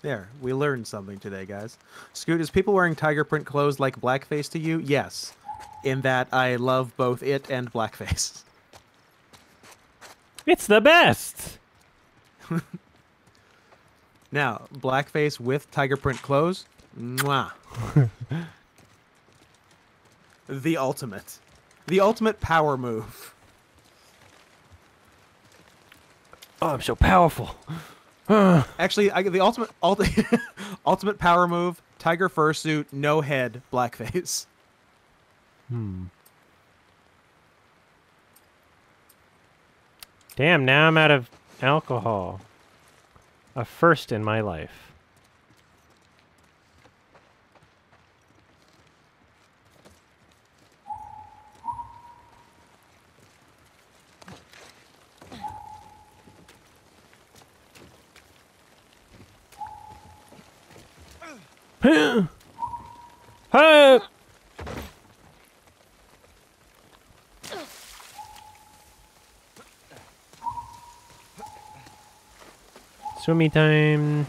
There, we learned something today, guys. Scoot, is people wearing tiger print clothes like blackface to you? Yes. In that I love both it and blackface. It's the best! Now, blackface with tiger print clothes? Mwah. The ultimate. The ultimate power move. Oh, I'm so powerful. Actually, I, the ultimate ulti ultimate power move, tiger fursuit, no head, blackface. Hmm. Damn, now I'm out of alcohol. A first in my life. Hey! Hey! Swimmy time.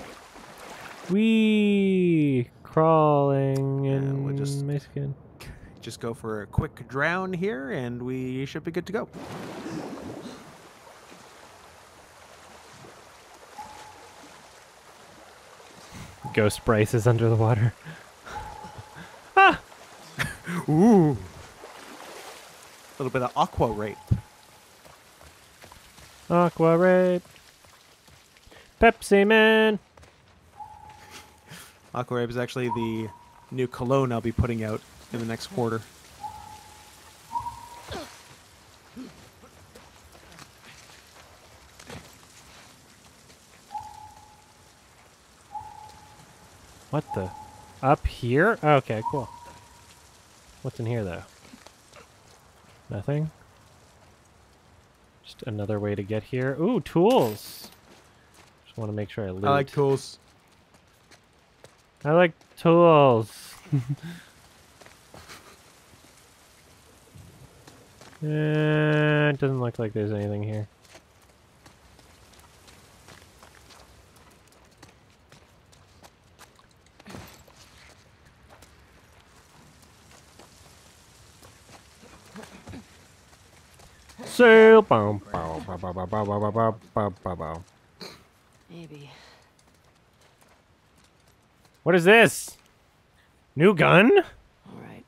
Wee crawling in yeah, we'll just, my skin. Just go for a quick drown here, and we should be good to go. Ghost Bryce is under the water. Ah! Ooh. A little bit of aqua rape. Aqua rape. Pepsi Man. Aqua rape is actually the new cologne I'll be putting out in the next quarter. What the? Up here? Okay, cool. What's in here, though? Nothing? Just another way to get here. Ooh, tools! Just want to make sure I loot. I like tools. I like tools. uh, it doesn't look like there's anything here. Maybe. What is this? New gun? All right.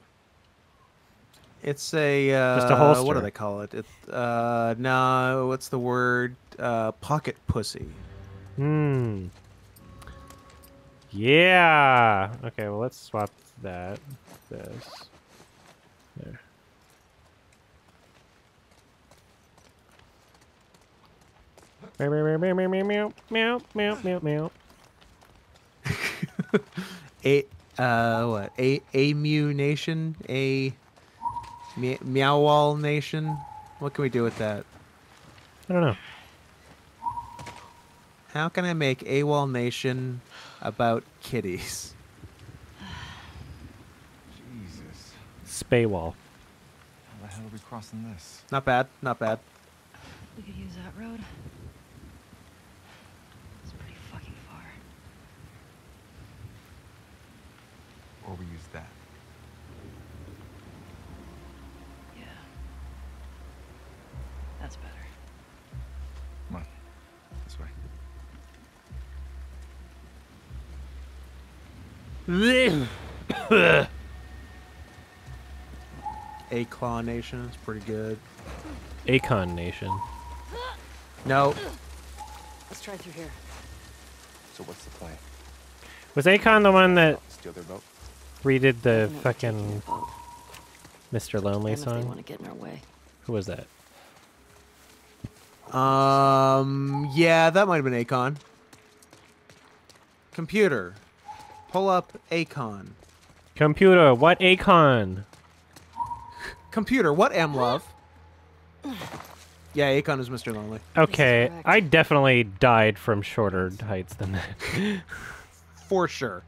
It's a uh, just a holster. What do they call it? It's uh no, what's the word? Uh, pocket pussy. Hmm. Yeah. Okay. Well, let's swap that. This. There. Meow, meow, meow, meow, meow, meow, meow, meow, meow. A, uh, what? A, a Mew Nation? A me, Meowwall Nation? What can we do with that? I don't know. How can I make AWOLNATION about kitties? Jesus. Spaywall. How the hell are we crossing this? Not bad, not bad. We could use that road. It's pretty fucking far. Or we use that. Yeah. That's better. Come on. This way. Akon Nation is pretty good. Akon Nation. No. Let's try through here. So what's the plan? Was Akon the one that steal their boat? Redid the fucking Mister Lonely song? Want to get in our way. Who was that? Um. Yeah, that might have been Akon. Computer, pull up Akon. Computer, what Akon? Computer, what M love? Yeah, Akon is Mister Lonely. Okay, I definitely died from shorter heights than that. For sure.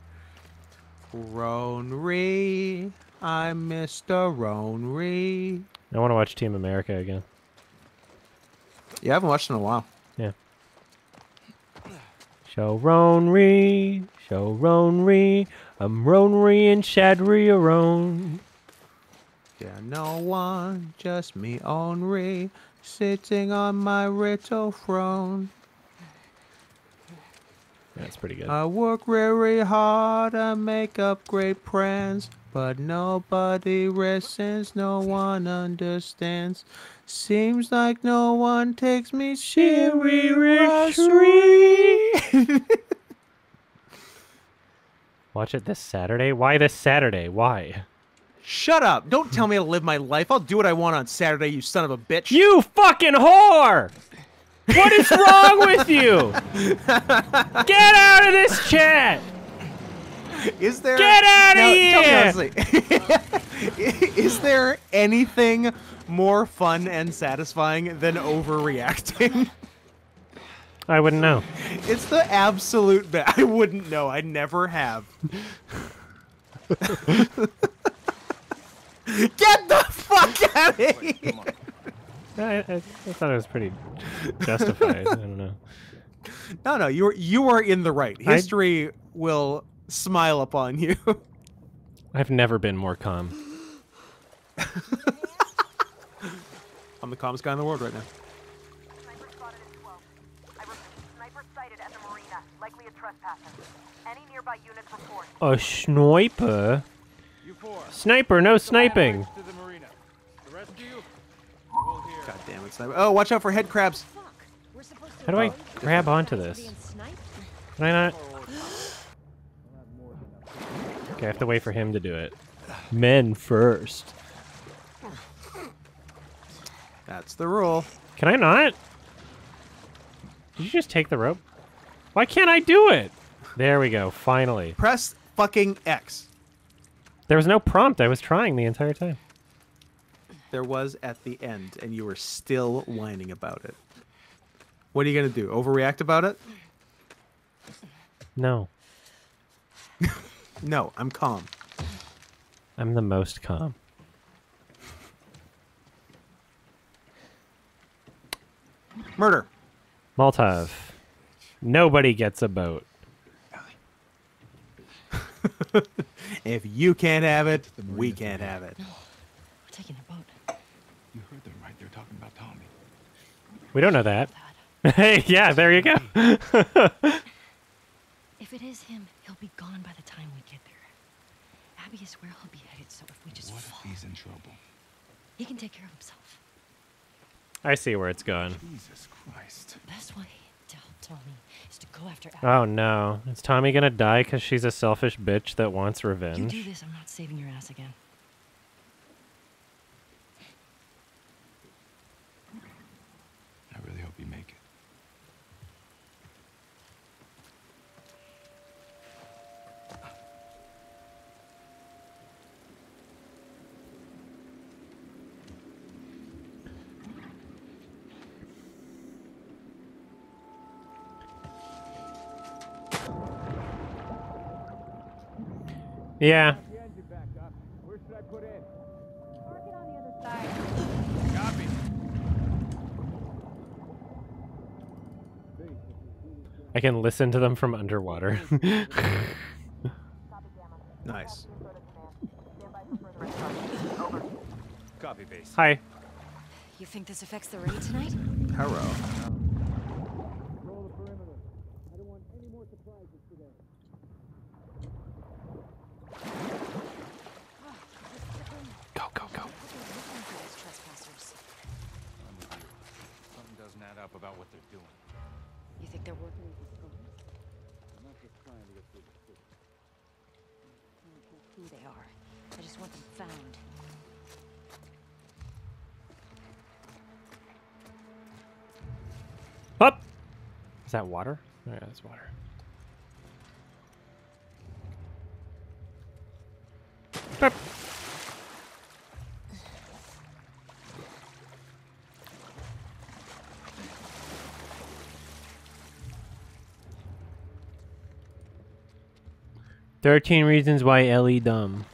Ronry, I'm Mister Ronry. I want to watch Team America again. Yeah, I haven't watched it in a while. Yeah. Show Ronry, show Ronry, I'm Ronry and Shadry Aron. Yeah, no one, just me Onry, sitting on my little throne. That's pretty good. I work very hard, I make up great plans, but nobody listens, no one understands. Seems like no one takes me seriously. Watch it this Saturday? Why this Saturday? Why? Shut up! Don't tell me how to live my life. I'll do what I want on Saturday, you son of a bitch. You fucking whore! What is wrong with you? Get out of this chat! Is there? Get out of here! Is there anything more fun and satisfying than overreacting? I wouldn't know. It's the absolute best. I wouldn't know. I never have. Get the fuck out of here! I, I, I thought it was pretty justified. I don't know. No, no, you are you are in the right. History I... will smile upon you. I've never been more calm. I'm the calmest guy in the world right now. Sniper spotted at twelve. I repeat, sniper sighted at the marina, likely a trespasser. Any nearby units report. A sniper. Sniper, no sniping. God damn it, sniper! Oh, watch out for head crabs. How do I grab onto this? Can I not? Okay, I have to wait for him to do it. Men first. That's the rule. Can I not? Did you just take the rope? Why can't I do it? There we go. Finally. Press fucking X. There was no prompt. I was trying the entire time. There was at the end, and you were still whining about it. What are you going to do? Overreact about it? No. No, I'm calm. I'm the most calm. Murder. Molotov. Nobody gets a boat. If you can't have it, we can't have it. No, we're taking a boat. You heard them right? They're talking about Tommy. We don't know that. Hey, yeah, there you go. If it is him, he'll be gone by the time we get there. Abby is where he'll be headed, so if we just what fall, if he's in trouble? He can take care of himself. I see where it's going. Jesus Christ. The best way to help Tommy is to go after Abby. Oh no. Is Tommy gonna die because she's a selfish bitch that wants revenge? You do this, I'm not saving your ass again. I really hope you make it. Yeah. Where should I put in? Park it on the other side. Copy. I can listen to them from underwater. Nice. Copy base. Hi. You think this affects the raid tonight? Hello. Roll the perimeter. I don't want any more surprises today. Go, go, go. Something doesn't add up about what they're doing. You think they're working with the police? I'm not just trying to get through the city. I don't know who they are. I just want them found. Up! Is that water? Oh yeah, that's water. Up. Thirteen reasons why Ellie dumb.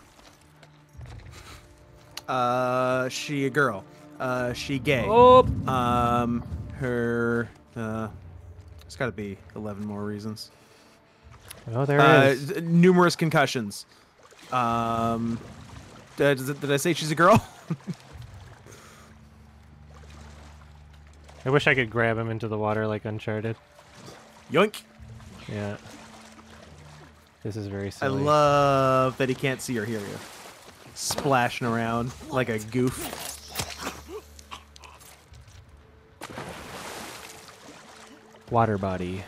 Uh, she a girl. Uh, she gay. Oh. Um, her. Uh, it's got to be eleven more reasons. Oh, there uh, is numerous concussions. Um, did, did I say she's a girl? I wish I could grab him into the water like Uncharted. Yoink. Yeah. This is very silly. I love that he can't see or hear you. Splashing around like a goof. Water body.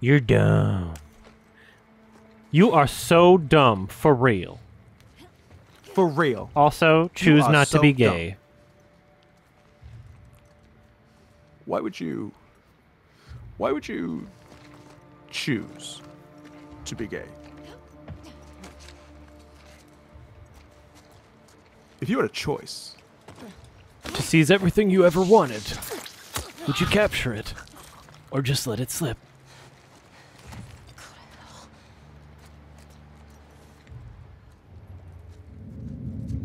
You're dumb. You are so dumb, for real. For real. Also, choose not to be gay. Why would you? Why would you choose to be gay? If you had a choice to seize everything you ever wanted, would you capture it or just let it slip?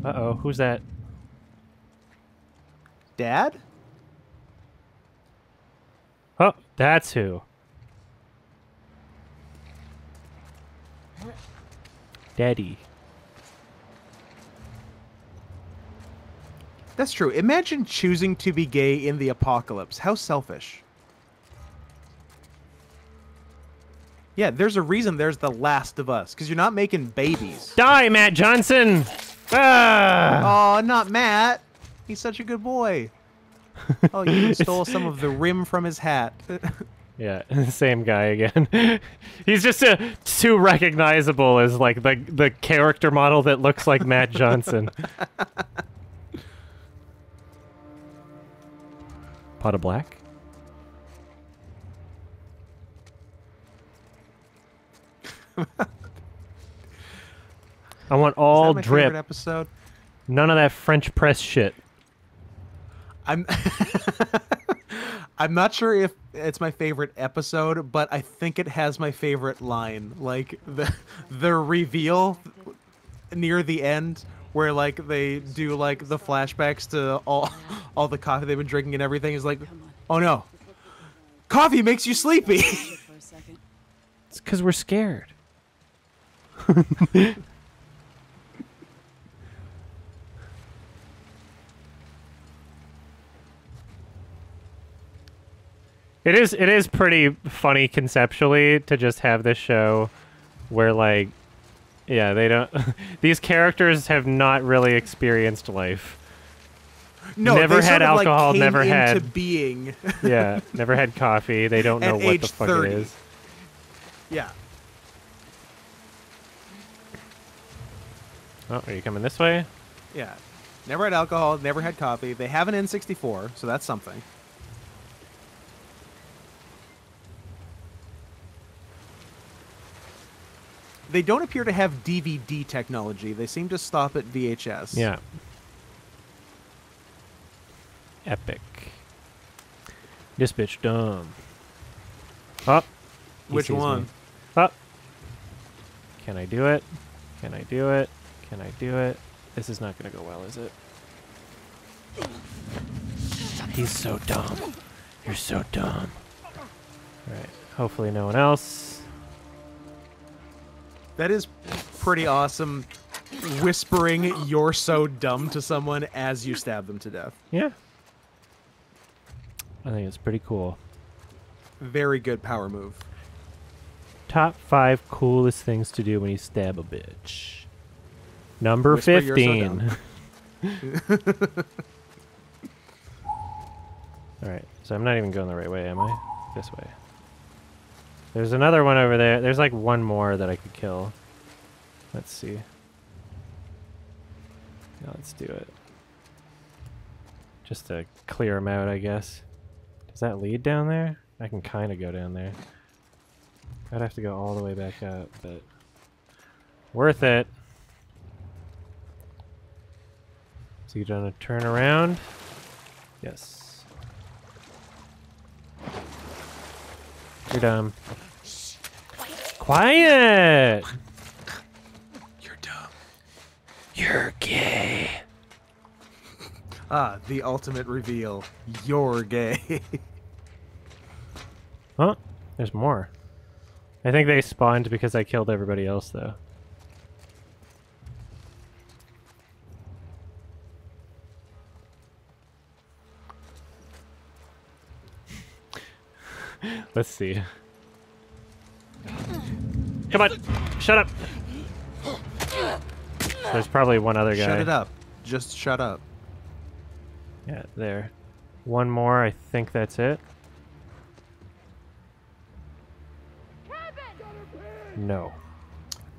Uh-oh, who's that? Dad? Oh, that's who. Daddy. That's true. Imagine choosing to be gay in the apocalypse. How selfish. Yeah, there's a reason there's The Last of Us, because you're not making babies. Die, Matt Johnson! Ah! Oh, not Matt. He's such a good boy. Oh, you even stole some of the rim from his hat. Yeah, same guy again. He's just uh, too recognizable as like the the character model that looks like Matt Johnson. Pot of black. I want all Is that my drip. Favorite episode? None of that French press shit. I'm I'm not sure if it's my favorite episode, but I think it has my favorite line. Like the the reveal near the end where like they do like the flashbacks to all all the coffee they've been drinking and everything is like, "Oh no. Coffee makes you sleepy." It's 'cause we're scared. It is it is pretty funny conceptually to just have this show where like yeah, they don't these characters have not really experienced life. No, never had alcohol, like never had being. Yeah, never had coffee. They don't know what the fuck it is. Yeah. Oh, are you coming this way? Yeah. Never had alcohol, never had coffee. They have an N sixty-four, so that's something. They don't appear to have D V D technology. They seem to stop at V H S. Yeah. Epic. This bitch dumb. Up. He Which one? Me. Up. Can I do it? Can I do it? Can I do it? This is not going to go well, is it? He's so dumb. You're so dumb. Alright. Hopefully no one else. That is pretty awesome. Whispering "you're so dumb" to someone as you stab them to death. Yeah. I think it's pretty cool. Very good power move. Top five coolest things to do when you stab a bitch. Number Whisper, fifteen. So Alright, so I'm not even going the right way, am I? This way. There's another one over there. There's like one more that I could kill. Let's see. Now let's do it. Just to clear them out, I guess. Does that lead down there? I can kind of go down there. I'd have to go all the way back up, but... worth it! So you're gonna turn around? Yes. You're dumb. Quiet! You're dumb. You're gay. Ah, the ultimate reveal. You're gay. Huh? There's more. I think they spawned because I killed everybody else, though. Let's see. Come on! Shut up! There's probably one other guy. Shut it up. Just shut up. Yeah, there. One more, I think that's it. No.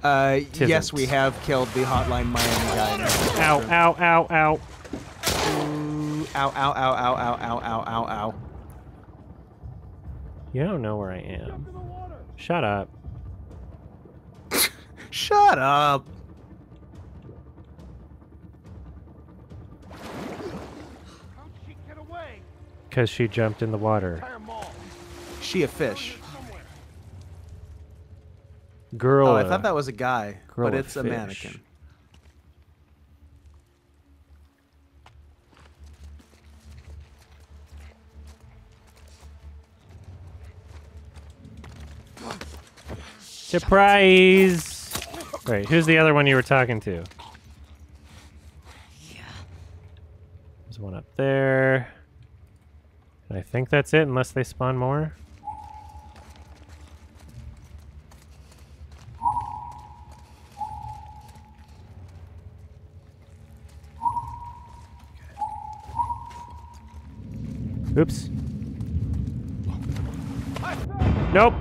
Uh, Tisn't. Yes, we have killed the Hotline Miami guy. Ow, ow, ow, ow. Ooh, ow, ow, ow, ow, ow, ow, ow, ow, ow. You don't know where I am. Shut up. Shut up. Because she jumped in the water. She a fish. Girl. Oh, I thought that was a guy, girl but it's a, a mannequin. Surprise! Wait, who's the other one you were talking to? There's one up there. I think that's it, unless they spawn more. Oops. Nope.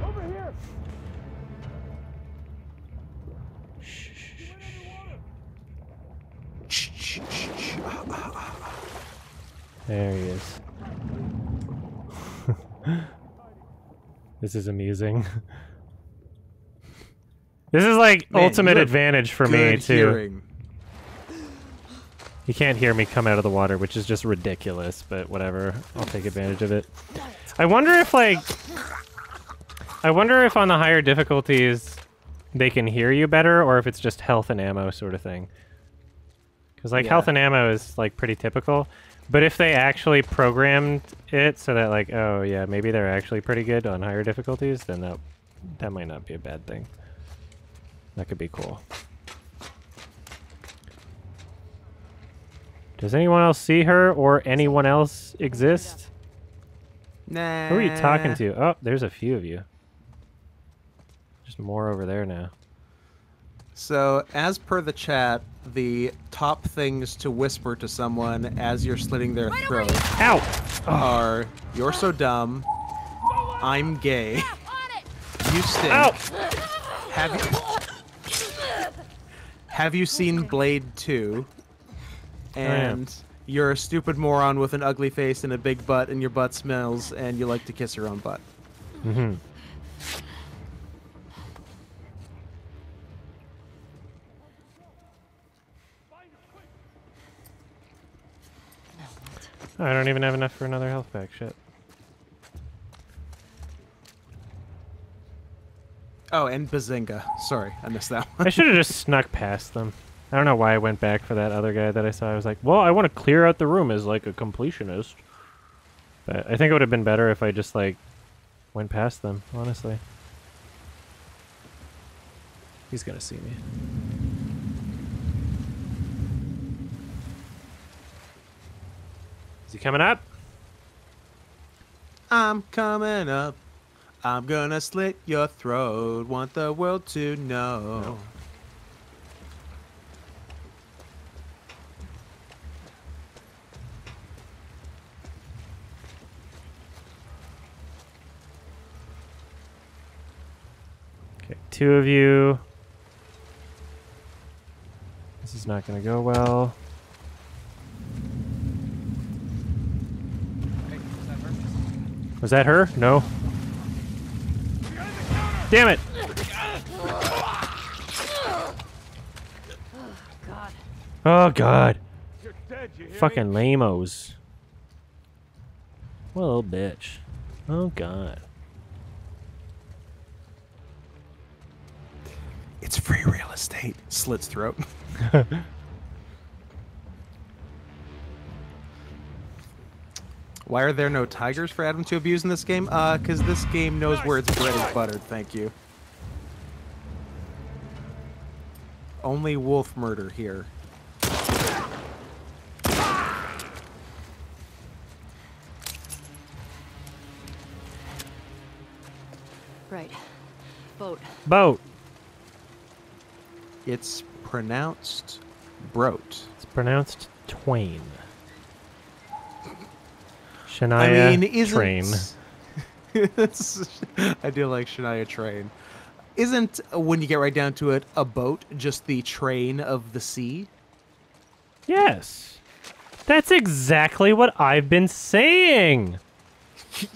There he is. This is amusing. This is like Man, ultimate advantage for me too. Hearing. You can't hear me come out of the water, which is just ridiculous, but whatever. I'll take advantage of it. I wonder if like I wonder if on the higher difficulties they can hear you better or if it's just health and ammo sort of thing. Cuz like yeah. health and ammo is like pretty typical. But if they actually programmed it so that like, oh yeah, maybe they're actually pretty good on higher difficulties, then that that might not be a bad thing. That could be cool. Does anyone else see her or anyone else exist? Nah. Who are you talking to? Oh, there's a few of you. There's more over there now. So, as per the chat, the top things to whisper to someone as you're slitting their throat Ow. are, you're so dumb, I'm gay, you stink, Ow. have you, have you seen Blade two, and you're a stupid moron with an ugly face and a big butt and your butt smells and you like to kiss your own butt. Mm-hmm. I don't even have enough for another health pack. Shit. Oh, and Bazinga. Sorry, I missed that one. I should have just snuck past them. I don't know why I went back for that other guy that I saw. I was like, well, I want to clear out the room as, like, a completionist. But I think it would have been better if I just, like, went past them, honestly. He's gonna see me. Is he coming up? I'm coming up. I'm gonna slit your throat. Want the world to know. No. Okay, two of you. This is not gonna go well. Hey, was that her? Was that her? No. Damn it! Oh god. Oh, god. You're dead, you fucking lame-os. What a little bitch. Oh god. It's free real estate. Slits throat. Why are there no tigers for Adam to abuse in this game? Uh, because this game knows where its bread is buttered, thank you. Only wolf murder here. Right. Boat. Boat. It's pronounced broat. It's pronounced twain. Shania I mean, isn't, Train. I do like Shania Train. Isn't, when you get right down to it, a boat just the train of the sea? Yes. That's exactly what I've been saying.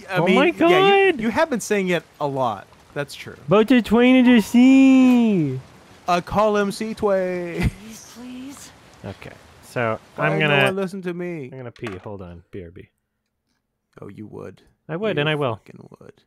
I oh mean, my god. Yeah, you, you have been saying it a lot. That's true. Boat the train of the sea. A column sea twain. Please, please. Okay. So I'm I gonna listen to me. I'm gonna pee. Hold on. B R B. Oh, you would. I would, you and I will. Fucking would.